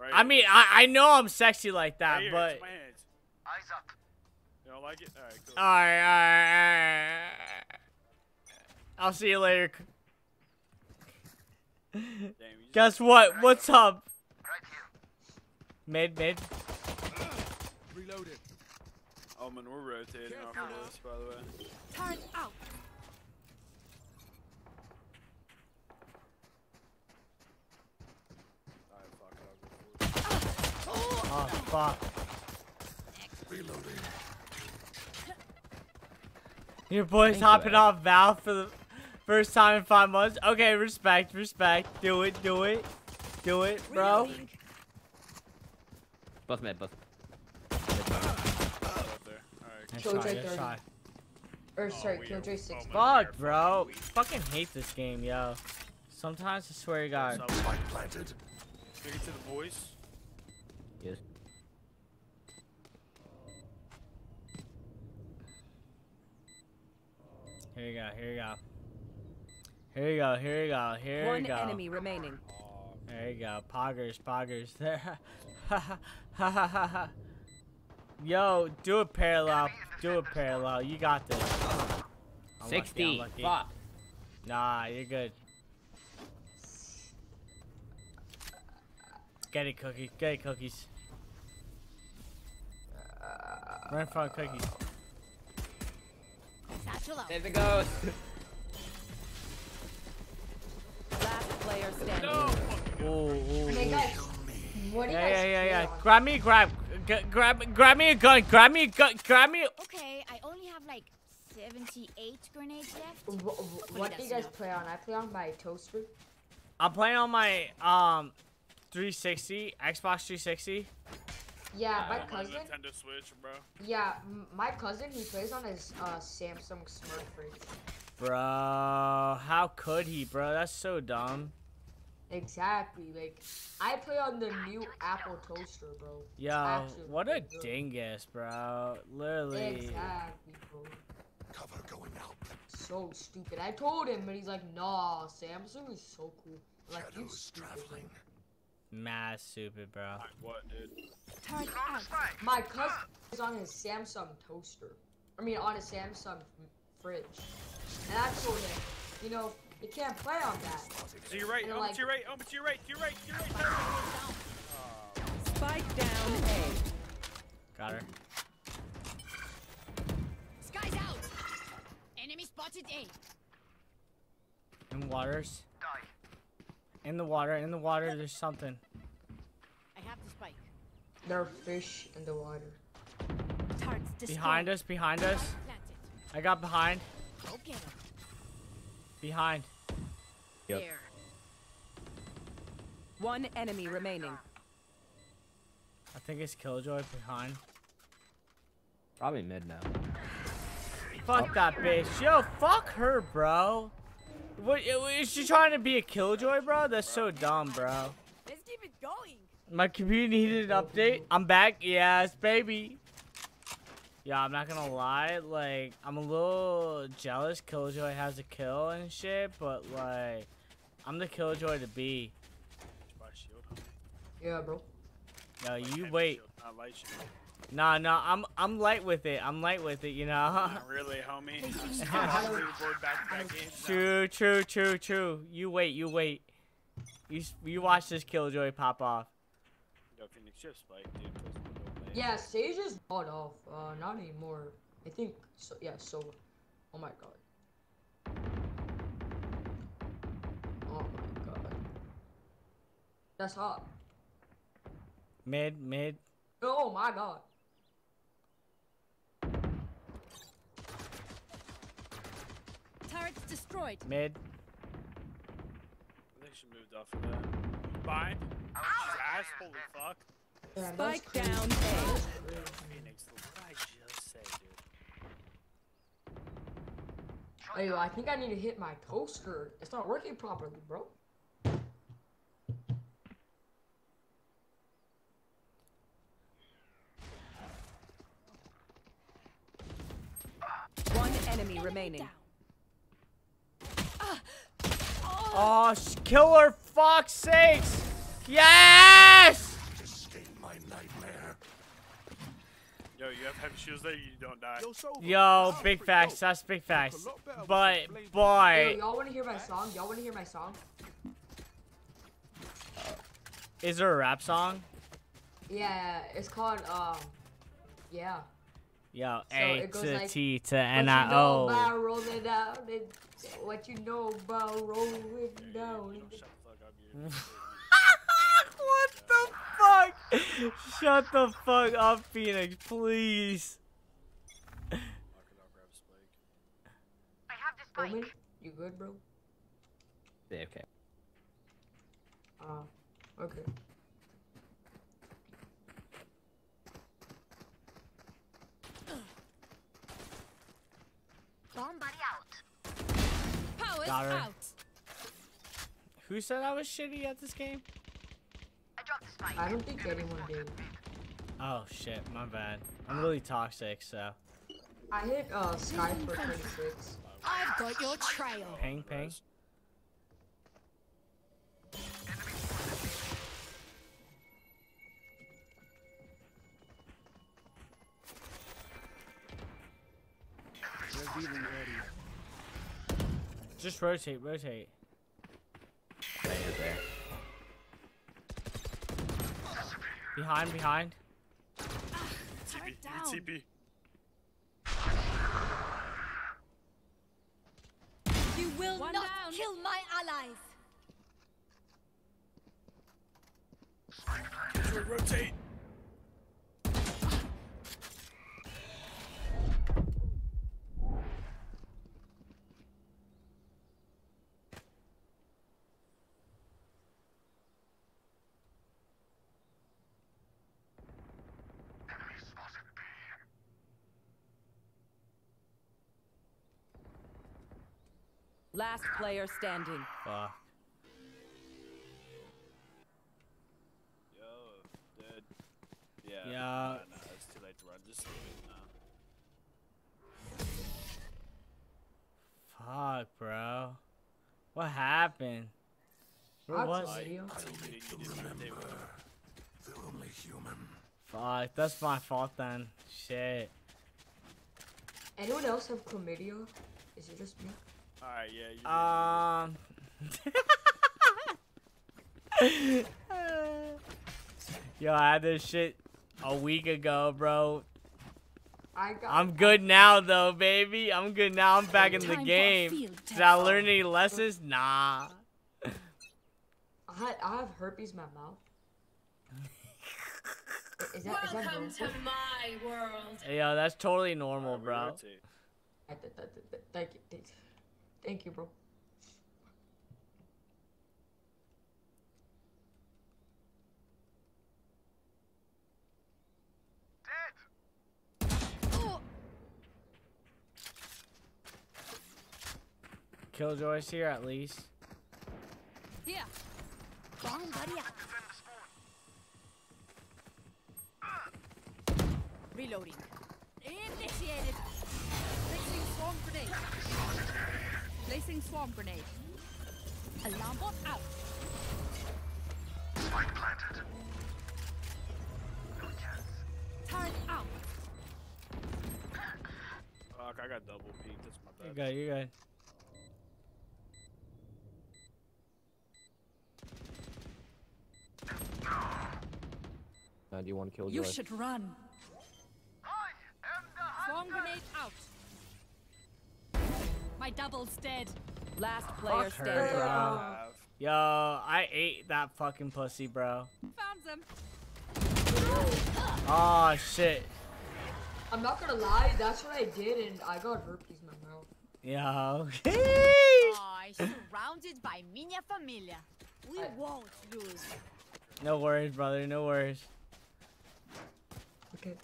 Right. I mean, I, I know I'm sexy like that, right but. Eyes up. You don't like it? All right, cool. All right, all right, all right. I'll see you later. Damn, you guess what? Right What's here. up? Right here. Mid, mid. Uh, reloaded. Omen, we're rotating off of this, by the way. Turn out. Oh fuck! Reloading. Your boys hopping off Valve for the first time in five months. Okay, respect, respect. Do it, do it, do it, bro. Both men, both. Killjoy thirty. Or sorry, oh, Killjoy sixty. Fuck, bro. Fucking hate this game, yo. Sometimes I swear to God. Planted. Take it to the boys. Yes. Here you go. Here you go. Here you go. Here you go. Here One you go. One enemy remaining. There you go. Poggers. Poggers. There. Ha ha ha ha ha ha. Yo, do it parallel. Do it parallel. You got this. I'm sixty. Lucky, fuck. Nah, you're good. Get it, Cookie. Get it, Cookies. Right in front of Cookie. There it goes. Last player standing. No. Oh, oh, okay, guys. What do you yeah, guys yeah, yeah, yeah. Grab me, grab, G grab, grab me a gun, grab me a gun, grab me. Okay, I only have like seventy-eight grenades left. What, what do you guys enough. play on? I play on my toaster. I'm playing on my um, three sixty, Xbox three sixty. Yeah, my cousin. Nintendo Switch, bro. Yeah, my cousin, he plays on his uh, Samsung Smart Free. Bro, how could he, bro? That's so dumb. Exactly. Like, I play on the new Apple toaster, bro. Yo, actually, what a bro. dingus, bro. Literally. Exactly, bro. Cover going out. So stupid. I told him, but he's like, nah, Samsung is so cool. Like, you stupid. Bro. Mad stupid, bro. Like what, dude? My cousin is on his Samsung toaster. I mean, on his Samsung fridge. And I told him, you know, you can't play on that. To your right, oh, like, to your right, oh, to your right, to your right, to your right. Oh. Spike down A. Got her. Sky's out. Enemy spotted A. In waters. In the water, in the water, there's something. I have the spike. There are fish in the water. Behind us, behind us. I got behind. Behind. Yep. One enemy remaining. I think it's Killjoy behind. Probably mid now. Fuck oh. that bitch. Yo, fuck her, bro. What, is she trying to be a killjoy, bro? That's so dumb, bro. Let's keep it going. My computer needed an update. I'm back. Yes, baby. Yeah, I'm not gonna lie. Like, I'm a little jealous Killjoy has a kill and shit, but, like, I'm the Killjoy to be. Yeah, bro. No, you wait. Nah, nah, I'm I'm light with it. I'm light with it, you know. Not really, homie. True, true, true, true. You wait, you wait. You you watch this Killjoy pop off. Yo, Phoenix, just spike, dude. Yeah, Sage is bought off. Uh, not anymore. I think. So, yeah, so. Oh my god. Oh my god. That's hot. Mid, mid. Oh my god. Turrets destroyed. Mid. I think she moved off of that. Bind. Oh, ass, holy fuck. Yeah, Spike down. Phoenix, what I just said, dude. Hey, yo, I think I need to hit my toaster. It's not working properly, bro. One enemy remaining. Oh, killer, fuck's sakes! Yes! Escape my nightmare. Yo, you have heavy shields there, you don't die. Yo, big facts, that's big facts. But, boy. Y'all wanna hear my song? Y'all wanna hear my song? Is there a rap song? Yeah, it's called, um, yeah. Yo, so A to like, T to N I O. What you know about rolling down? And what you know about rolling down? What the fuck? Shut the fuck up, Phoenix, please. I have this spike. Omen, you good, bro? Yeah, okay. Uh, okay. Somebody out. Got her. Out. Who said I was shitty at this game? I dropped the spike. I don't think anyone did. Oh shit, my bad. I'm really toxic, so. I hit uh Sky for twenty-six. I've got your trail. Ping, ping. Just rotate, rotate. There, there. Behind, behind. Uh, T P, T P. will One not down. kill my allies. We'll rotate. Last player standing. Fuck. Yo, dead. Yeah. Yeah. Nah, nah, it's too late to run. Just leave it now. Fuck, bro. What happened? Where was I? They're only human. Fuck, that's my fault then. Shit. Anyone else have chlamydia? Is it just me? Alright, yeah, you Um Yo, I had this shit a week ago, bro. I got I'm good now though, baby. I'm good now, I'm back in the game. Did I learn any lessons? Nah. I I have herpes in my mouth. Is that, is that Welcome to my world. Yo, that's totally normal, bro. Thank you. Thank you, bro. Dead. Oh. Killjoy's here at least. Yeah. Long buddy up. Reloading. Initiated. Fixing storm grenade. Placing swarm grenade. Alarm bot out. Spike planted. No chance. Turret out. Fuck, I got double peeked. That's my bad. You got, you got. ninety-one killed you. You should run. I am the hunter. Swarm grenade out. My double's dead. Last player standing. Bro. Yo, I ate that fucking pussy, bro. Found them. Oh shit. I'm not gonna lie, that's what I did, and I got herpes in my mouth. Yo. Oh, surrounded by minha familia. We I... won't lose. No worries, brother. No worries. Okay.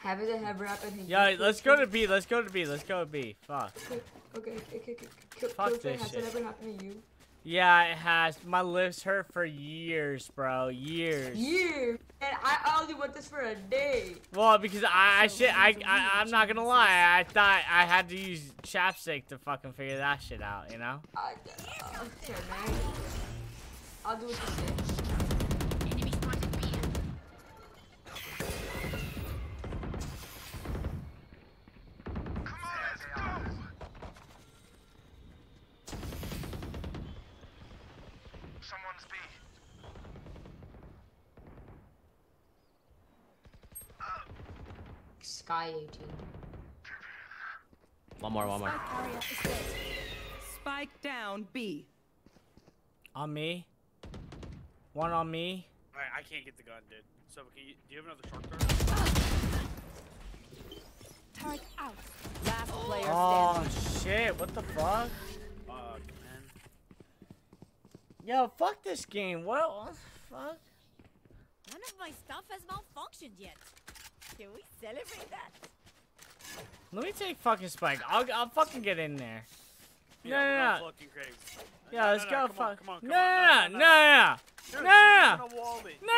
Have it and have wrap and yeah, let's go to B, let's go to B, let's go to B. Fuck. Okay, okay, okay, okay. Fuck this shit. Has it ever happened to you? Yeah, it has. My lips hurt for years, bro. Years. Years. And I only want this for a day. Well, because I, I shit, I, I, I'm not gonna lie. I thought I had to use chapstick to fucking figure that shit out, you know? I, uh, okay, man. I'll do what you say. One more, one more. Spike down B. On me. One on me. Alright, I can't get the gun, dude. So, can you, do you have another short card? Target out. Last player oh, standing. Shit. What the fuck? Fuck, man. Yo, fuck this game. What, what the fuck? None of my stuff has malfunctioned yet. Can we celebrate that? Let me take fucking Spike. I'll I'll fucking get in there. No, yeah, no, no. Yeah, no, let's no, no, go fuck. No, no, no, no, no, no, no, no, no, no.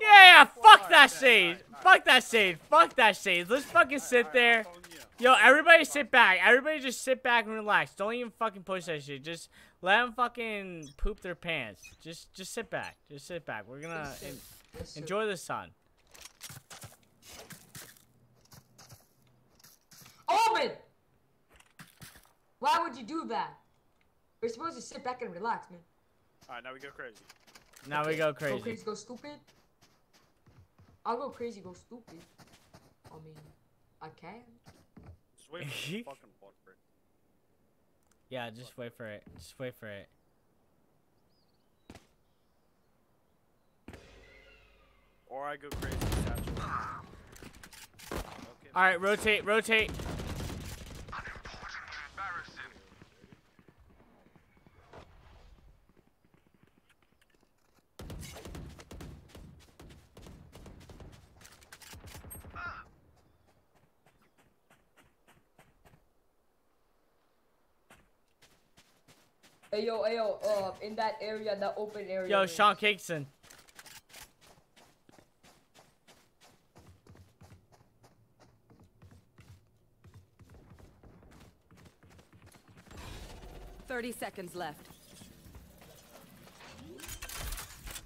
Yeah, fuck that Sage. Fuck that Sage. Fuck that Sage. Let's fucking sit there. Yo, everybody sit back. Everybody just sit back and relax. Don't even fucking push that shit. Just let them fucking poop their pants. Just just sit back. Just sit back. We're gonna enjoy the sun. Omen! Why would you do that? We're supposed to sit back and relax, man. Alright, now we go crazy. Now okay. we go crazy. Go crazy, go stupid. I'll go crazy, go stupid. I mean, I can. Just wait for the fucking block break. Yeah, just wait for it. Just wait for it. Or I go crazy. Okay. All right, rotate, rotate. Hey yo, hey yo, uh, in that area, that open area. Yo, Sean Kingston. Thirty seconds left.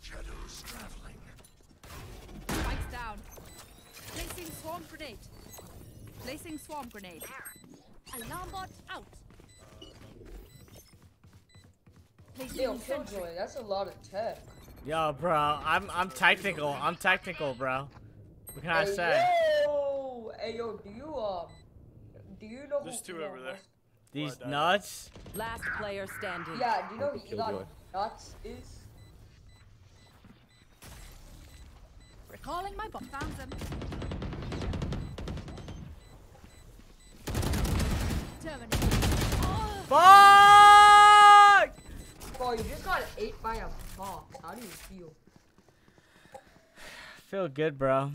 Shadows traveling. Spikes down. Placing swarm grenade. Placing swarm grenade. Alarm bot out. Yo, Killjoy, that's a lot of tech. Yo, bro, I'm I'm tactical. I'm tactical, bro. What can I hey, say? Yo, hey, yo, do you um, uh, do you know? There's two over there. These nuts. Last player standing. Yeah, do you know who Elon Nuts is? Recalling my bot. Found them. Terminated. Oh. Bye! Bro, you just got ate by a bomb. How do you feel? Feel good, bro.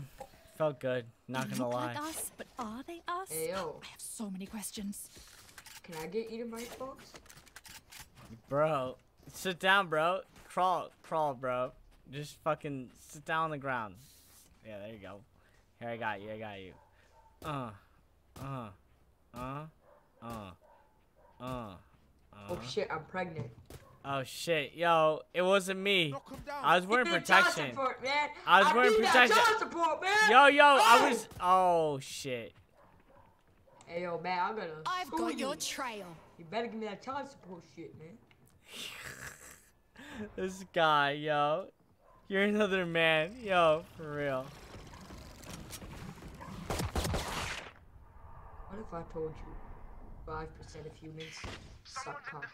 Felt good. Not gonna lie. They look like us, but are they us? Hey, yo. I have so many questions. Can I get eaten by a box? Bro, sit down, bro. Crawl, crawl, bro. Just fucking sit down on the ground. Yeah, there you go. Here, I got you. I got you. Uh, uh, uh, uh, uh. uh. Oh shit, I'm pregnant. Oh shit, yo, it wasn't me. I was wearing protection. Support, man. I was I wearing protection. Support, man. Yo, yo, hey. I was. Oh shit. Hey, yo, man, I'm gonna. I've got you. Your trail. You better give me that child support shit, man. This guy, yo. You're another man, yo, for real. What if I told you five percent of humans suck cock?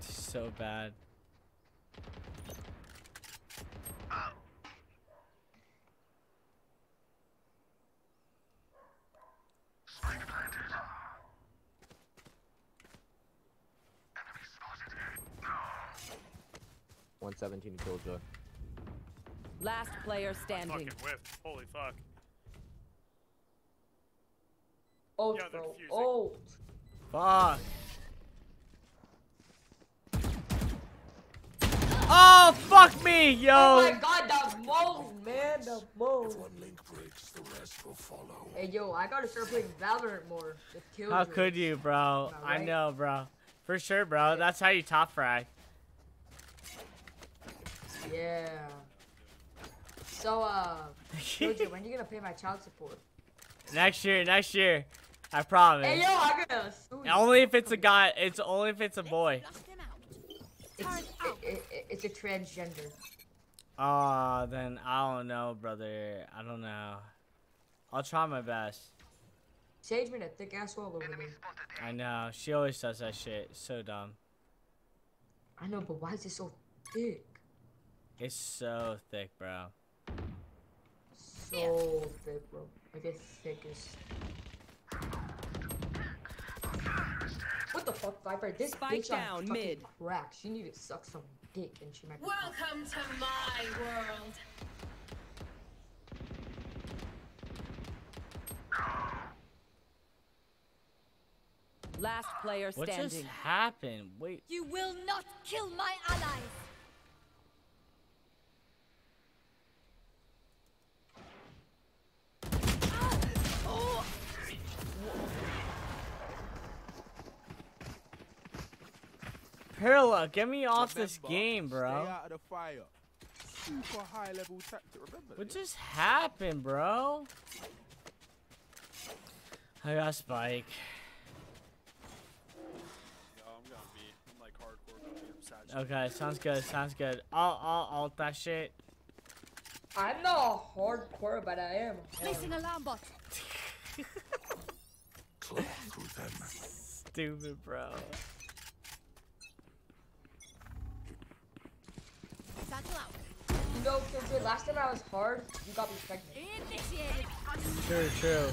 So bad. Oh. one seventeen to Killjoy. Last player standing. Holy fuck. Oh, yeah, oh. Fuck. Oh, fuck me, yo! Oh my god, the mold, man, the mold. If one link breaks, the rest will follow. Hey, yo, I gotta start playing Valorant more. How could you, bro? Right? I know, bro. For sure, bro. Yeah. That's how you top frag. Yeah. So, uh, Jojo, when are you gonna pay my child support? Next year, next year. I promise. Hey, yo, I'm gonna sue you. Only if it's a guy, it's only if it's a boy. It's, it, it, it's a transgender. Ah, uh, then I don't know, brother. I don't know. I'll try my best. Sage made a thick ass wall over there. I know. She always does that shit. So dumb. I know, but why is it so thick? It's so thick, bro. So yeah. thick, bro. Like it's thickest. What the fuck, Viper? This Spike bitch down, mid. Crack. She needed to suck some dick and she might be welcome to my world. Last player standing. What just happened? Wait. You will not kill my allies. Perla, get me off remember, this game, bro. Stay out of the fire. Super high level tactic, remember what this? Just happened, bro? I got Spike. No, I'm gonna be. I'm like hardcore. I'm okay, sounds good. Sounds good. I'll, I'll, I'll ult that shit. I'm not hardcore, but I am. Placing alarm bot. flow through them. Stupid, bro. You know, Killjoy, last time I was hard, you got me pregnant. True, true.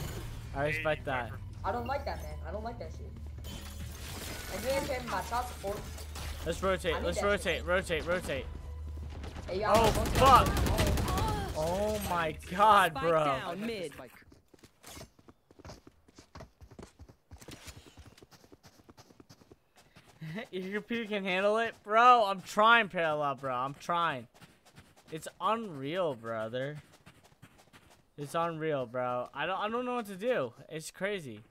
I respect that. I don't like that, man. I don't like that shit. I gave him my top support. Let's rotate. Let's rotate. Shit. Rotate. Rotate. Hey, oh, fuck. Oh. Oh, my God, bro. Down, mid. Your computer can handle it? Bro, I'm trying, Parallel, bro. I'm trying. It's unreal, brother. It's unreal, bro. I don't I don't know what to do. It's crazy.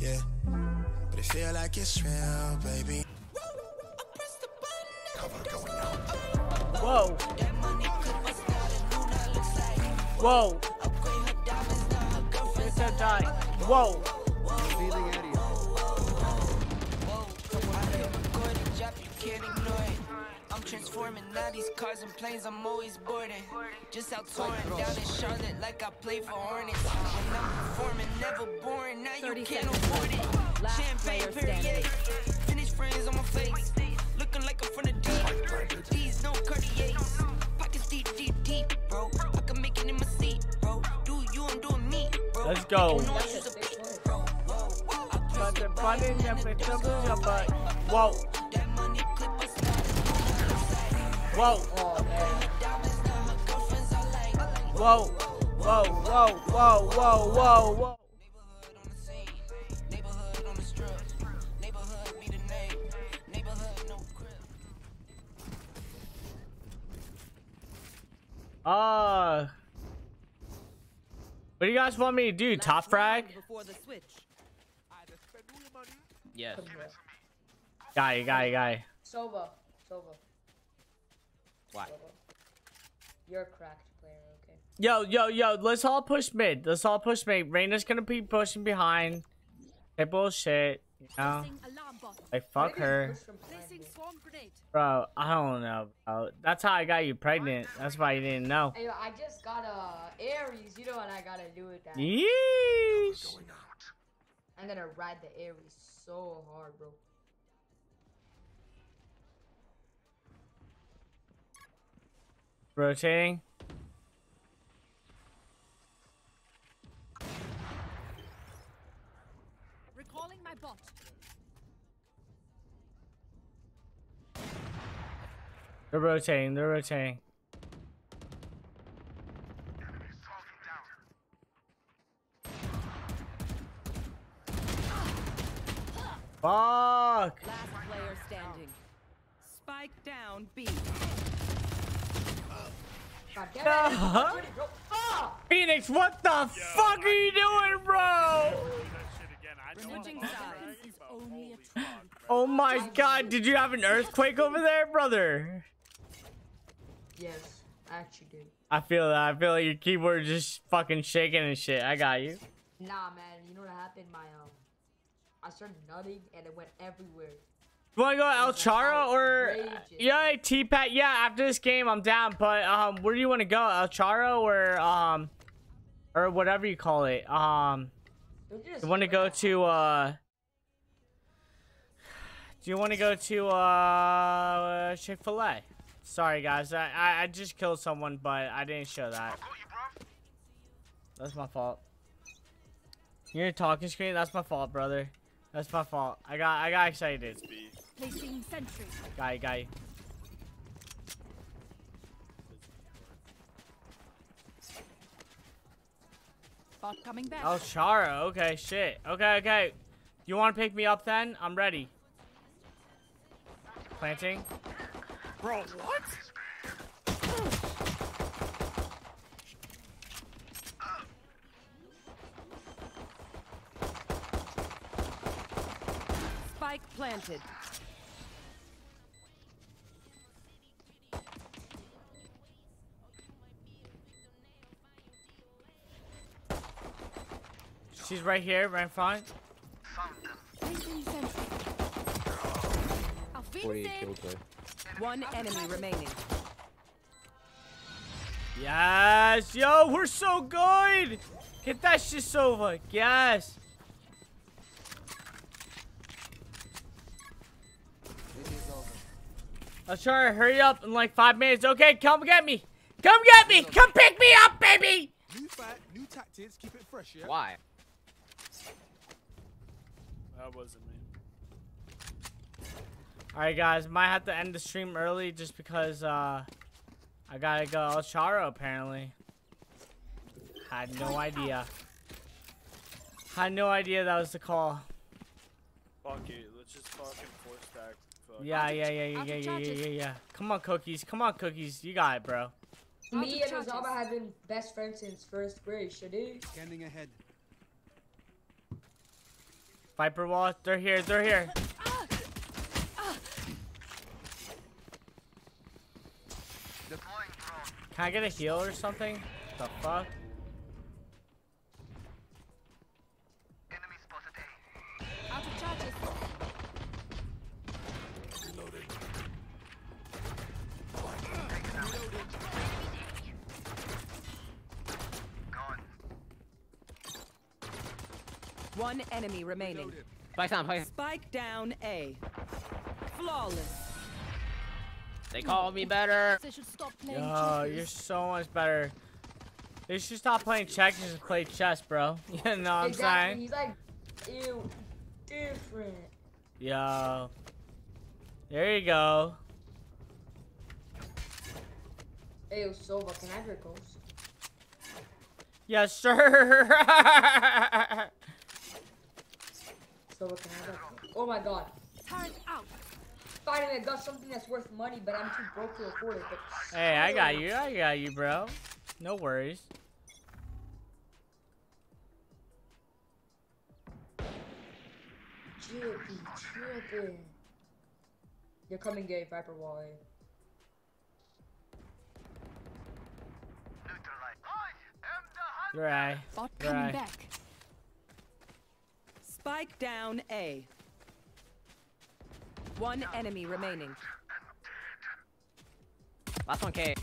Yeah. But it feel like it's real, baby. Whoa. Whoa. It's a die. Whoa. Transforming now these cars and planes, I'm always boarding. Just out touring down in Charlotte like I play for Hornets. And I'm performing, never boring. Now you can't afford it. Champagne Perrier, finished friends on my face, looking like I'm from the deep. These no Cartiers, pockets deep, deep, deep, bro. I can make it in my seat, bro. Do you and do me, bro? Let's go. Whoa. Whoa. Oh, whoa, whoa, whoa, whoa, whoa, whoa, whoa. Neighborhood on the scene, neighborhood on the strip, neighborhood be the name, neighborhood no crib. Uh, what do you guys want me to do? Top frag? Yes. Guy, guy, guy. Sova, Sova. Why? You're a cracked player, okay? Yo, yo, yo, let's all push mid. Let's all push mid. Reyna's gonna be pushing behind. Hey, bullshit. You know? Like, fuck her. Bro, I don't know, bro. That's how I got you pregnant. That's why you didn't know. Hey, I just got a Aries. You know what I gotta do with that. Yeesh. I'm gonna ride the Aries so hard, bro. Rotating. Recalling my bot. They're rotating. They're rotating. Fuck. Last player standing. Spike down. B. No. Phoenix, what the Yo, fuck are you doing, bro? Oh my God, did you have an earthquake over there, brother? Yes, I actually did. I feel that. I feel like your keyboard just fucking shaking and shit. I got you. Nah, man, you know what happened? My um, I started nutting and it went everywhere. You wanna go El Charo or yeah, T Pat? Yeah, after this game, I'm down. But um, where do you want to go, El Charo or um, or whatever you call it? Um, you want to go to uh, do you want to go to uh, Chick-fil-A? Sorry guys, I, I I just killed someone, but I didn't show that. That's my fault. You're talking screen. That's my fault, brother. That's my fault. I got I got excited. Placing sentry. Guy, guy. Bot coming back. El Charo. Okay, shit. Okay, okay. You want to pick me up then? I'm ready. Planting. Bro, what? Planted. She's right here, right in front. One enemy remaining. Yes, yo, we're so good. Get that shit, Sova. Yes. I was trying to hurry up in like five minutes. Okay, come get me. Come get me. Come pick me up, baby. New fight, new tactics. Keep it fresh, yeah? Why? That wasn't me. Alright guys, might have to end the stream early just because uh, I gotta go El Charo apparently. Had no idea. Had no idea that was the call. Fuck it, let's just fucking force back. Yeah, yeah, yeah, yeah, yeah, yeah, yeah, yeah, yeah. Come on, Cookies. Come on, Cookies. You got it, bro. Me and Azaba have been best friends since first grade, should he? Standing ahead. Viper wall, they're here, they're here. Can I get a heal or something? The fuck? Enemy spotted A. Out of charges. Reloading. Reloading. Gone. One enemy remaining. Spike down, play. Spike down A. Flawless. They call me better. Yo, you're so much better. They should stop playing checkers and play chess, bro. You know what I'm exactly. saying? He's like, ew, different. Yo. There you go. Hey, Sova, can I have your ghost? Yes, sir. Sova, can I have your ghost? Oh my god. Turn out. I got something that's worth money, but I'm too broke to afford it. But hey, I got you. I got you, bro. No worries. Chippy, chippy. You're coming gay, Viper Wally. Dry. Bot coming back. Spike down A. One enemy remaining. Last one, K.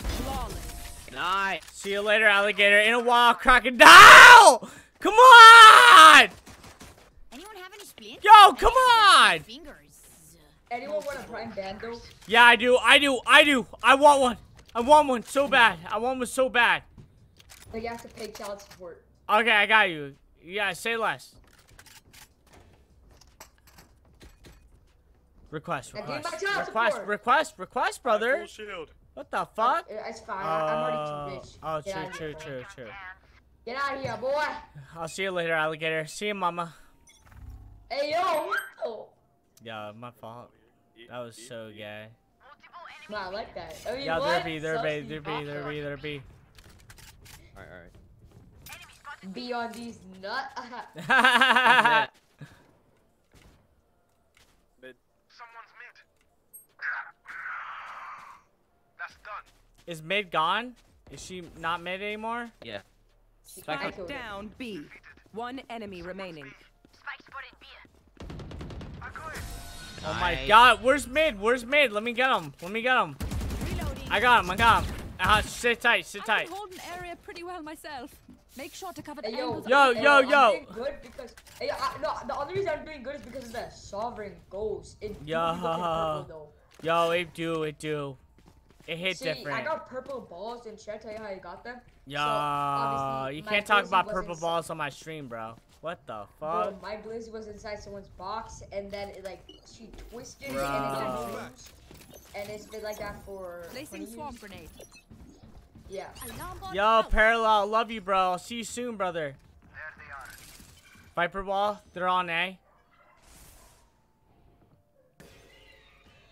Flawless. Good night. See you later, alligator. In a while, crocodile. Come on. Anyone have any splints? Yo, come on. Fingers. Anyone want a prime Vandal? Yeah, I do. I do. I do. I want one. I want one so bad. I want one so bad. But you have to pay child support. Okay, I got you. Yeah, say less. Request, request, request, request, request, brother. What the fuck? It's fine. I'm already too rich. Oh, true, true, true, true. Get out of here, boy. I'll see you later, alligator. See you, mama. Hey, yo. Yo, my fault. That was so gay. No, I like that. I mean, yeah, there be, there be, there be, there be, there be. All right, all right. Be on these nuts. Is mid gone? Is she not mid anymore? Yeah. Spike down B. One enemy remaining. Oh my god, where's mid? Where's mid? Let me get him. Let me get him. I got him. I got him. Ah, sit tight. Sit tight. I can hold an area pretty well myself. Make sure to cover the angles. Yo, yo, yo. The only reason I'm doing good is because of that sovereign ghost. Yo, yo, it do, it do. It hit See, different. I got purple balls, and should I tell you how I got them? Yo, so, you can't talk about purple balls on my stream, bro. What the fuck? Bro, my Blizzy was inside someone's box, and then it like she twisted bro. It, and it got changed. And it's been like that for. Placing swamp grenade. Yeah. Yo, Parallel, love you, bro. I'll see you soon, brother. There they are. Viper ball, they're on A.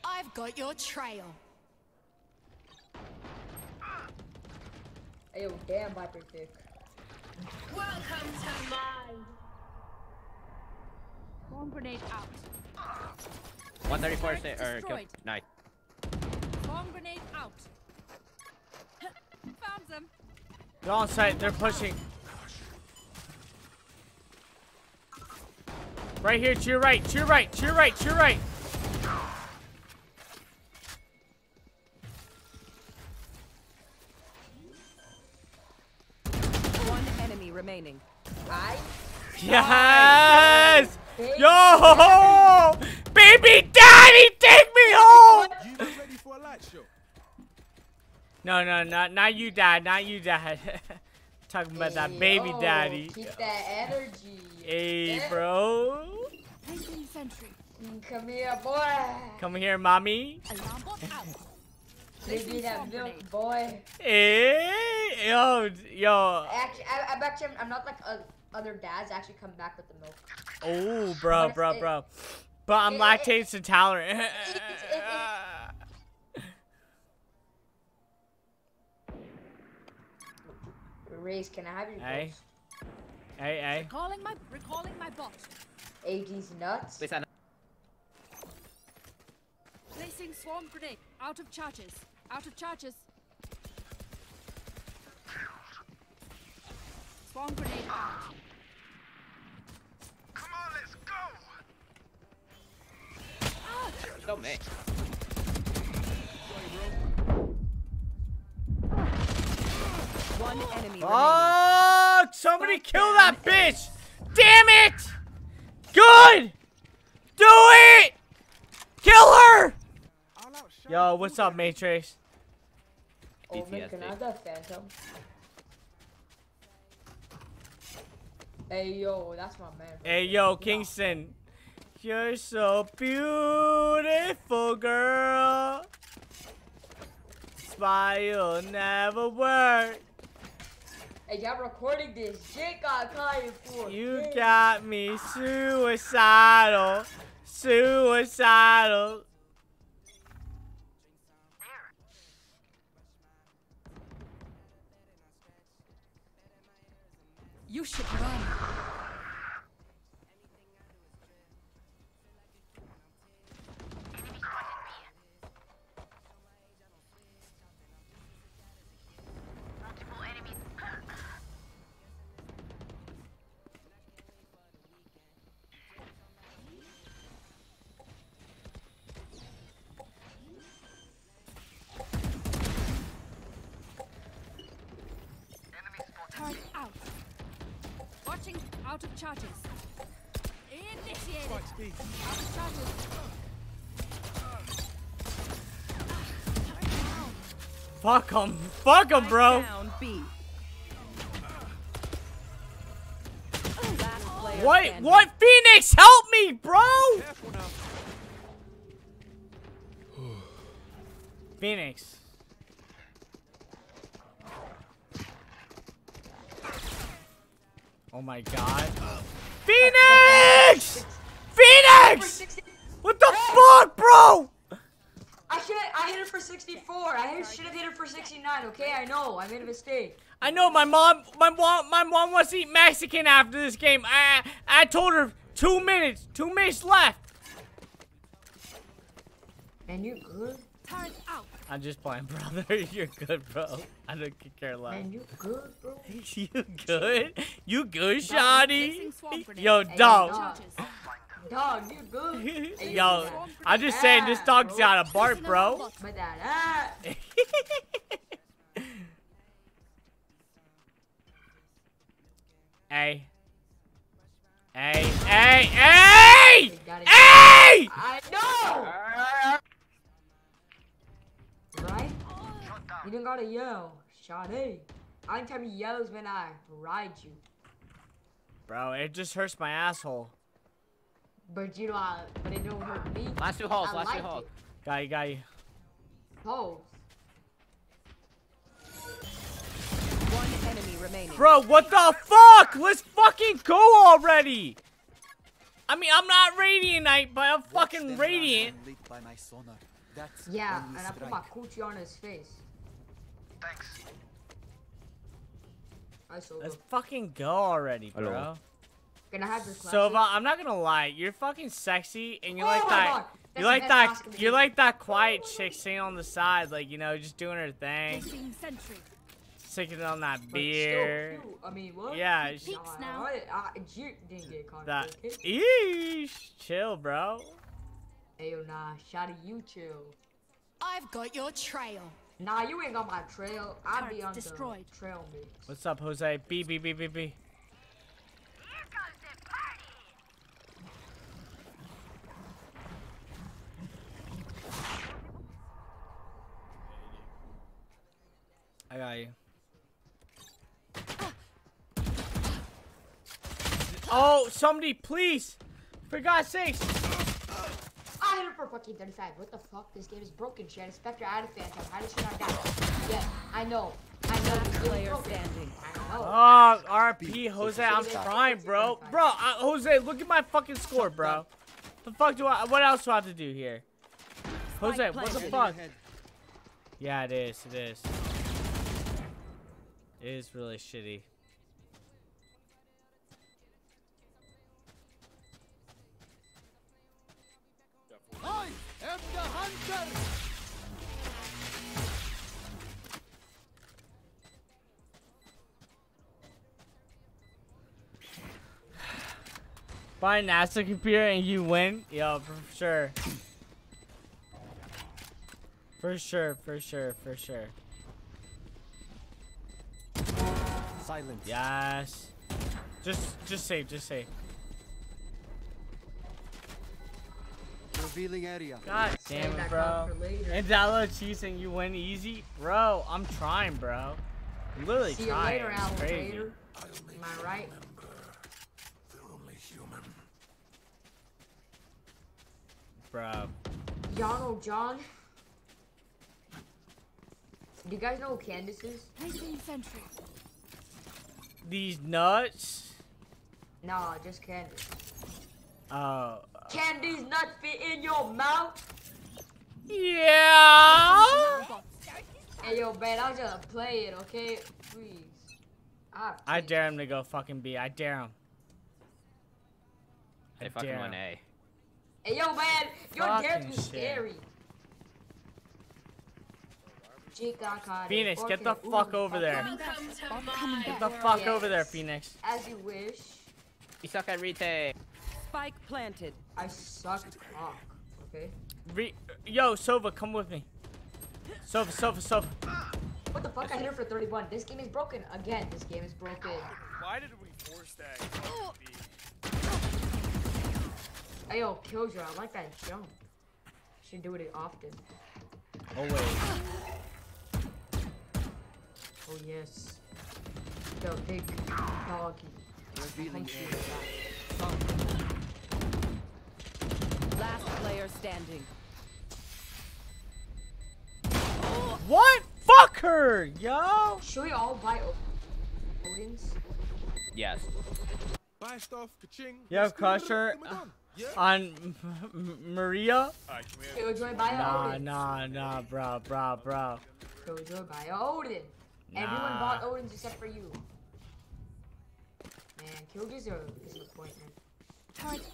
I've got your trail. Ayo, damn Viper thick. Welcome to mine. Bomb grenade out. one thirty-four stay or go. Nice. Bomb grenade out. Found them. They're on site. They're pushing. Right here. To your right. To your right. To your right. To your right. Remaining. I yes! Yo! Baby daddy, take me home! sideshow. No, no, not not you, Dad. Not you, Dad. Talking about hey, that baby yo, daddy. Keep that energy. Hey, yeah. Bro. Come here, boy. Come here, mommy. Give me that milk, boy. Hey, yo, yo. Actually, I, I'm actually, I'm not like uh, other dads. Actually, come back with the milk. Oh, bro, bro, bro. But I'm it, lactase it, intolerant. It, it, it, it, Raze, can I have your hey. Ghost? Hey, hey. Recalling my, recalling my box. A D's nuts. Placing swarm grenade. Out of charges. Out of charges. Swarm grenade out. Come on, let's go. Ah. Don't make. One enemy oh, somebody kill that bitch! Damn it! Good! Do it! Kill her! Yo, what's up, Matrix? Omen, can I have that phantom? Hey, yo, that's my man. Hey, yo, Kingston. You're so beautiful, girl. Smile'll never work. Hey, y'all recording this shit, God, call you for You shit. Got me suicidal, suicidal. You should run. Out of charges. Initiated. Out of charges. Fuck him. Fuck him, bro. What? What? Phoenix, help me, bro. Phoenix. Oh my God. Phoenix! Phoenix! What the fuck, bro? I should I hit it for sixty-four. I should have hit it for sixty-nine, okay? I know. I made a mistake. I know my mom my mom my mom wants to eat Mexican after this game. I I told her two minutes. Two minutes left. And you good? Turn out. I'm just playing, brother. You're good, bro. I don't care less. Man, you good, bro? You good? You good, shawty? Yo, dog. Dog, you good? Yo, I'm just yeah, saying this dog's bro. Out of bark, bro. Hey. Hey, hey, hey! Hey! I know! Right? You don't gotta yell, Shawty. I'm time he yells when I ride you. Bro, it just hurts my asshole. But you know, I, but it don't hurt me. Last two holes, last two holes. Got you, got you. Holes. One enemy remaining. Bro, what the fuck? Let's fucking go already. I mean, I'm not Radiantite, but I'm fucking Radiant. That's yeah, and I put my coochie on his face. Thanks. I Let's fucking go already, bro. Hello. Can I have this class? Sova, I'm not gonna lie, you're fucking sexy, and you oh like that. You like that. You like that quiet chick sitting on the side, like you know, just doing her thing. Sticking on that beer. I mean, what? Yeah. It peaks uh, now. I, I, didn't get caught that. Eesh, chill, bro. Hey, nah, shawty, you chill. I've got your trail. Nah, you ain't got my trail. I'll be on destroyed. The trail mix. What's up, Jose? B, B, B, B, B. Here comes the party. I got you. Oh, somebody, please! For God's sakes! I hit him for fucking thirty-five. What the fuck? This game is broken, Shad. Spectre out of Phantom. How did she not die? Yeah, I know. I know. Player standing. I know. Oh, R P, Jose, I'm trying, bro. Bro, uh, Jose, look at my fucking score, bro. The fuck do I? What else do I have to do here? Jose, what the fuck? Yeah, it is. It is. It is really shitty. I am the hunter. Buy a NASA computer and you win? Yo, for sure. For sure, for sure, for sure. Silence. Yes. Just just save, just save. Revealing area. God damn it, bro. And download cheese and you win easy? Bro, I'm trying, bro. I'm literally See trying. You later, it's crazy. Am I right? They're only human. Bro. Donald John. Do you guys know who Candace is? These nuts? No, just Candace. Oh. Uh, Can these nuts fit in your mouth? Yeah. Hey, yo, man, I'll just play it, okay? Please. I, I dare him to go fucking B. I dare him. I, I fucking dare him. Went A. Hey, yo, man, your dare is scary. Phoenix, get the fuck over there. Get the fuck over there, Phoenix. As you wish. You suck at retail. Spike planted. I suck cock. Okay. Re Yo, Sova, come with me. Sova, Sova, Sova. What the fuck? I hit her for thirty-one. This game is broken. Again, this game is broken. Why did we force that? Hey, yo, Killjoy. I like that jump. Should do it often. Oh, wait. Oh, yes. Yo, big doggy. Revealing air. Last player standing. What? Fuck her, yo! Should we all buy Odin's? Yes. Buy stuff, ka-ching. You have Crusher on Maria? Nah, nah, nah, bro, bro, bro. Killjoy buy Odin. Everyone bought Odin's except for you. Man, Killjoy's a disappointment.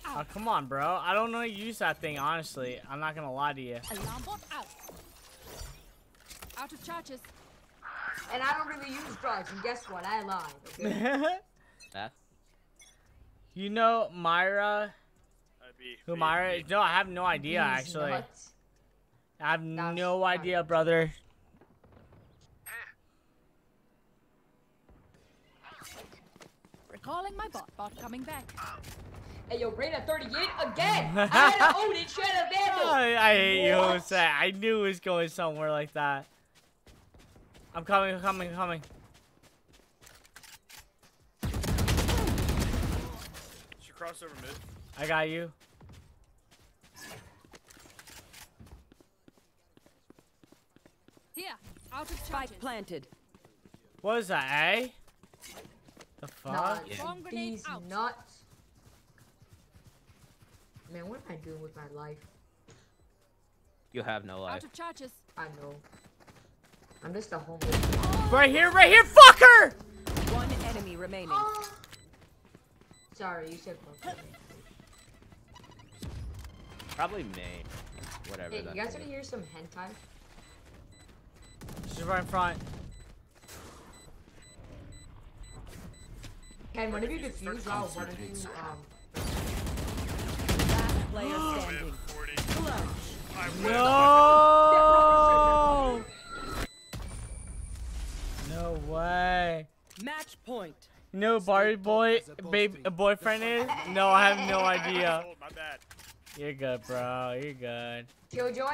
Oh, come on, bro. I don't know how to use that thing, honestly. I'm not gonna lie to you. Alarm bot out. Out of charges. And I don't really use drugs, and guess what? I lied. Okay? Huh? You know Myra? Who Myra? No, I have no idea, actually. Nuts. I have That's no idea, nuts. brother. Recalling my bot. Bot coming back. Hey, yo, Reyna thirty-eight again! I had an Odin, she had a Vandal! Oh, I hate what? you, Jose. I knew it was going somewhere like that. I'm coming, I'm coming, I'm coming. She crossed over mid. I got you. Here, out of spike planted. What is that, eh? The fuck? Yeah. These nuts. Man, what am I doing with my life? You have no life. I know. I'm just a homeless. Oh. Right here, right here, fucker! One enemy remaining. Oh. Sorry, you said fucker. Probably me. Whatever. Hey, that you guys want to hear some hentai? She's right in front. Can one of you defuse all one of you, um... Player standing. No! No way. Match point. No Barbie boy, baby, boyfriend is? No, I have no idea. You're good, bro. You're good. Killjoy,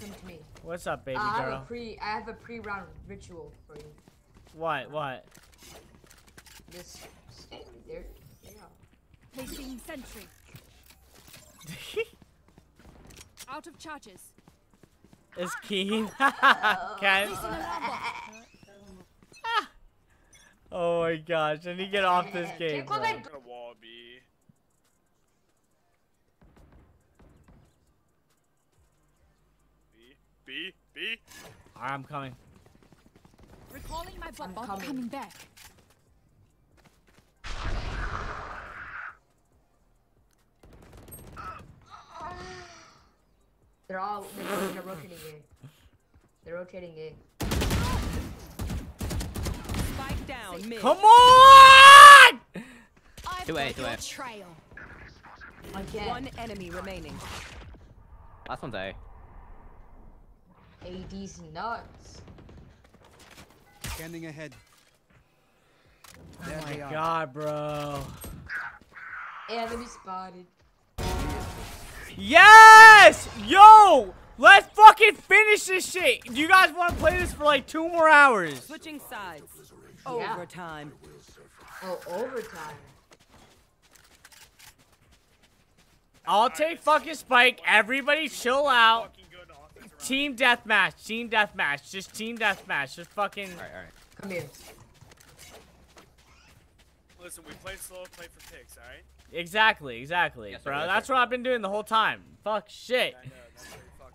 come to me. What's up, baby girl? Uh, I have a pre, I have a pre-round ritual for you. What? What? This statement there. Yeah. Placing sentry. Out of charges. It's Keen. Okay. Oh my gosh! I need to get off this game. Bro. B, B. Alright, I'm coming. Recalling my bomb. I'm coming. coming back. They're all they're, they're rotating A. They're rotating A. Spike down. Mid. Come on! Do it, do it. One enemy remaining. Last one's A. A D's nuts. Standing ahead. Oh there my god, bro. Enemy spotted. Yes! Yo! Let's fucking finish this shit! You guys want to play this for like two more hours? Switching sides. Yeah. Overtime. Oh, overtime. I'll take fucking Spike. Everybody chill out. Team deathmatch, team deathmatch, just team deathmatch, just fucking. All right, all right. Come here. Listen, we play slow, play for picks, all right? Exactly, exactly, yes, bro. That's what I've been doing the whole time. Fuck shit. Yeah, I know.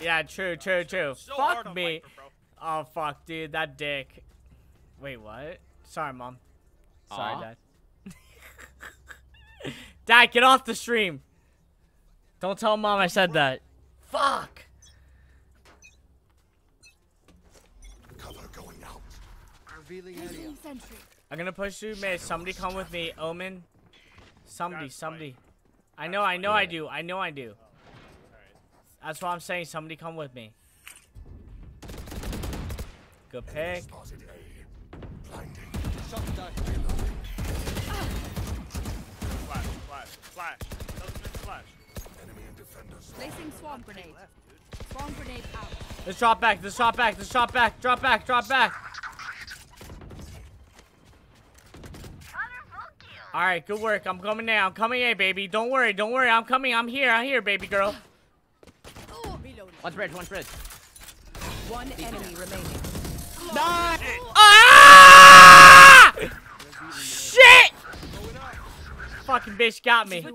Yeah, true, true, true. So fuck me. Viper, oh fuck, dude, that dick. Wait, what? Sorry, mom. Sorry, aww. Dad. Dad, get off the stream. Don't tell mom I said that. Fuck. Cover going out. I'm gonna push through mid. Somebody come with me, Omen. Somebody, somebody. I know, I know, I do. I know, I do. That's what I'm saying. Somebody come with me. Good pick. Flash, flash, flash. Flash. Placing swamp grenade. Swamp grenade out. Let's drop back. Let's drop back. Let's drop back. Drop back. Drop back. All right, good work. I'm coming now. I'm coming, hey baby. Don't worry. Don't worry. I'm coming. I'm here. I'm here, baby girl. One bridge. One bridge. One enemy remaining. Nine. Ah! Shit! Fucking bitch got me. Still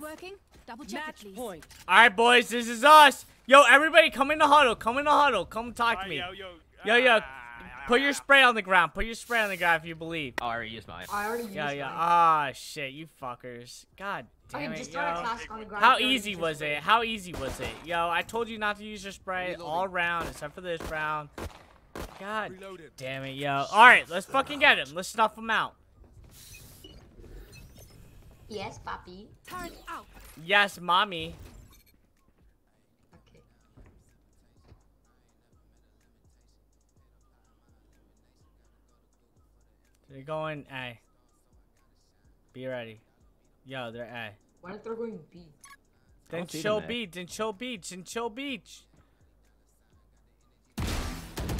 working? Double check, please. All right, boys, this is us. Yo, everybody, come in the huddle. Come in the huddle. Come talk to me. Yo, yo, yo, yo. Put your spray on the ground. Put your spray on the ground if you believe. Oh, I already used mine. I already used yeah, mine. Yeah, yeah. Ah, shit, you fuckers. God damn it, yo. How easy was it? How easy was it? Yo, I told you not to use your spray all round except for this round. God damn it, yo. All right, let's fucking get him. Let's snuff him out. Yes, papi. Turn out. Yes, mommy. Okay. They're going A. Be ready. Yo, they're A. Why aren't they going B? Then chill beach, then chill beach, then chill beach.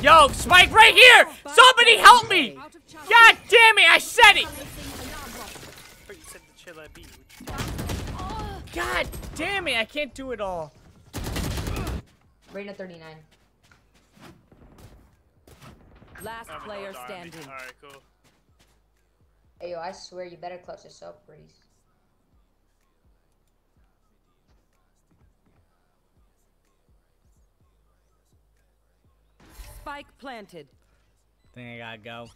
Yo, Spike right here! Somebody help me! God damn it, I said it! You said to chill at B. God damn it, I can't do it all. Reyna thirty-nine. Last player standing. Alright, cool. Hey, yo, I swear you better clutch this up, Raze. Spike planted. Think I gotta go.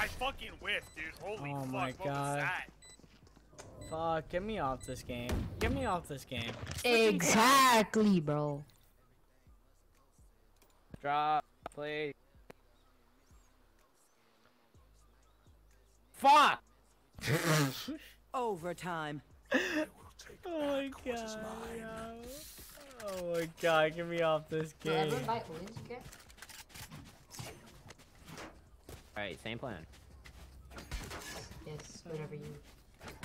I fucking whiffed, dude. Holy fuck, what was that? Fuck, get me off this game. Get me off this game. Exactly, bro. Drop, please. Fuck! Overtime. Oh my god. Oh my god, get me off this game. Alright, same plan. Yes, whatever you.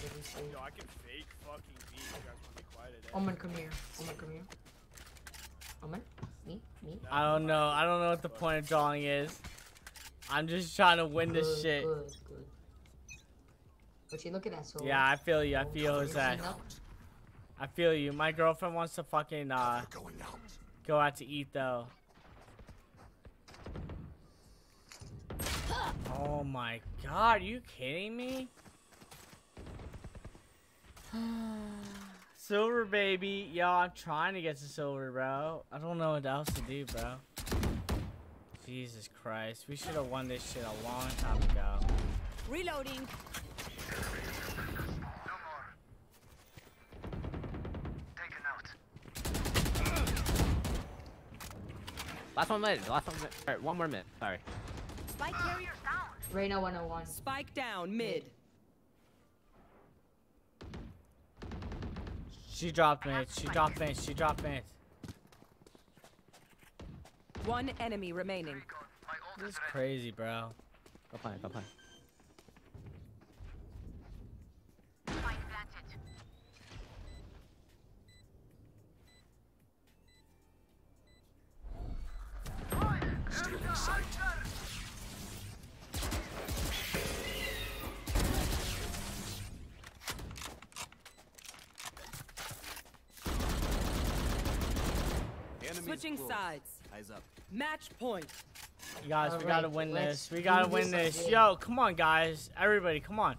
obviously. Yo, I can fake fucking beat. You guys want to be quiet today? Omen, come here. Omen, come here. Omen? Me? Me? I don't know. I don't know what the point of drawing is. I'm just trying to win good, this shit. Good, good. But you look at that soul. Yeah, I feel you. I feel oh, that. I feel you. My girlfriend wants to fucking uh go out to eat though. Oh my god, are you kidding me? Silver baby, yo, I'm trying to get to silver, bro. I don't know what else to do, bro. Jesus Christ, we should have won this shit a long time ago. Reloading. Last one minute. Last one minute. All right, one more minute. Sorry. Spike carrier down. Reyna one oh one. Spike down mid. She dropped mid. She dropped mid. She dropped mid. One enemy remaining. This is crazy, bro. Go find. Go find. Switching sides. Eyes up. Match point. You guys, All we right. gotta win Let's this. We gotta win this. Something. Yo, come on, guys. Everybody, come on.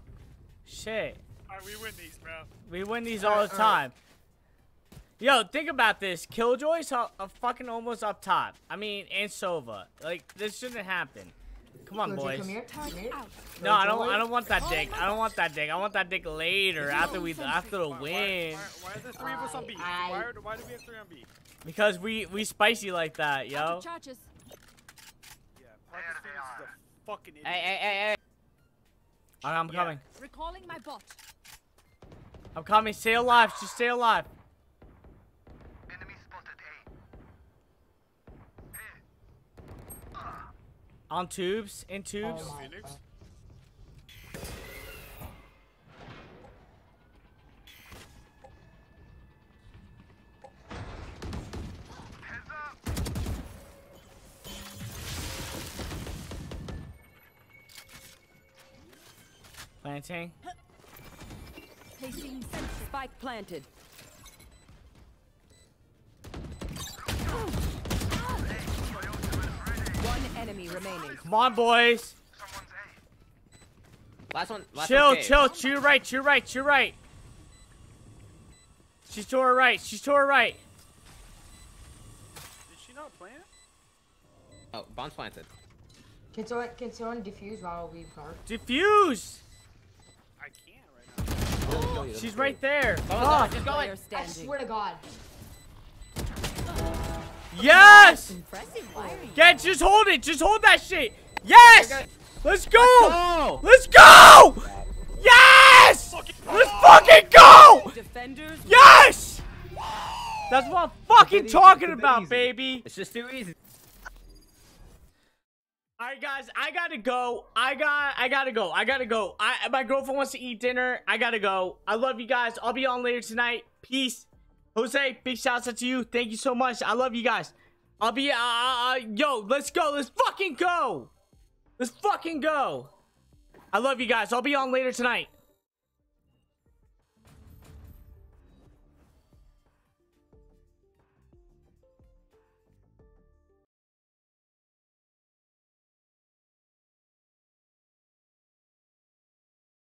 Shit. All right, we win these, bro. We win these all, all right, the time. All right. Yo, think about this. Killjoy's a, a fucking almost up top. I mean, and Sova. Like, this shouldn't happen. Come on, boys. Come here? Come here. No, I don't. I don't want that dick. I don't want that dick. I want that dick later, after we, after the win. Why, why, why are there three of us on B? Why, are, why do we have three on B? Because we we spicy like that, yo. Yeah, Parker's a fucking idiot. Hey, hey, hey, hey. Right, I'm yeah. coming. Recalling my bot. I'm coming. Stay alive. Just stay alive. On tubes, in tubes. Oh, Phoenix. Heads up. Planting. Placing spike planted. Enemy remaining. Come on, boys. Last one. Last chill, one chill. To your right. To your right. To your right. She's to her right. She's to her right. Did she not plant? Oh, bomb's planted. Can someone, can someone defuse while we park? Defuse. I can't right now. Oh, she's right there. Oh, just go in. I swear to God. Yes! Yeah, just hold it. Just hold that shit. Yes! Let's go! Let's go! Yes! Let's fucking go! Yes! That's what I'm fucking talking about, baby. It's just too easy. Alright guys, I gotta go. I got I gotta go. I gotta go. I my girlfriend wants to eat dinner. I gotta go. I love you guys. I'll be on later tonight. Peace. Jose, big shout out to you. Thank you so much. I love you guys. I'll be, uh, uh, yo, let's go. Let's fucking go. Let's fucking go. I love you guys. I'll be on later tonight.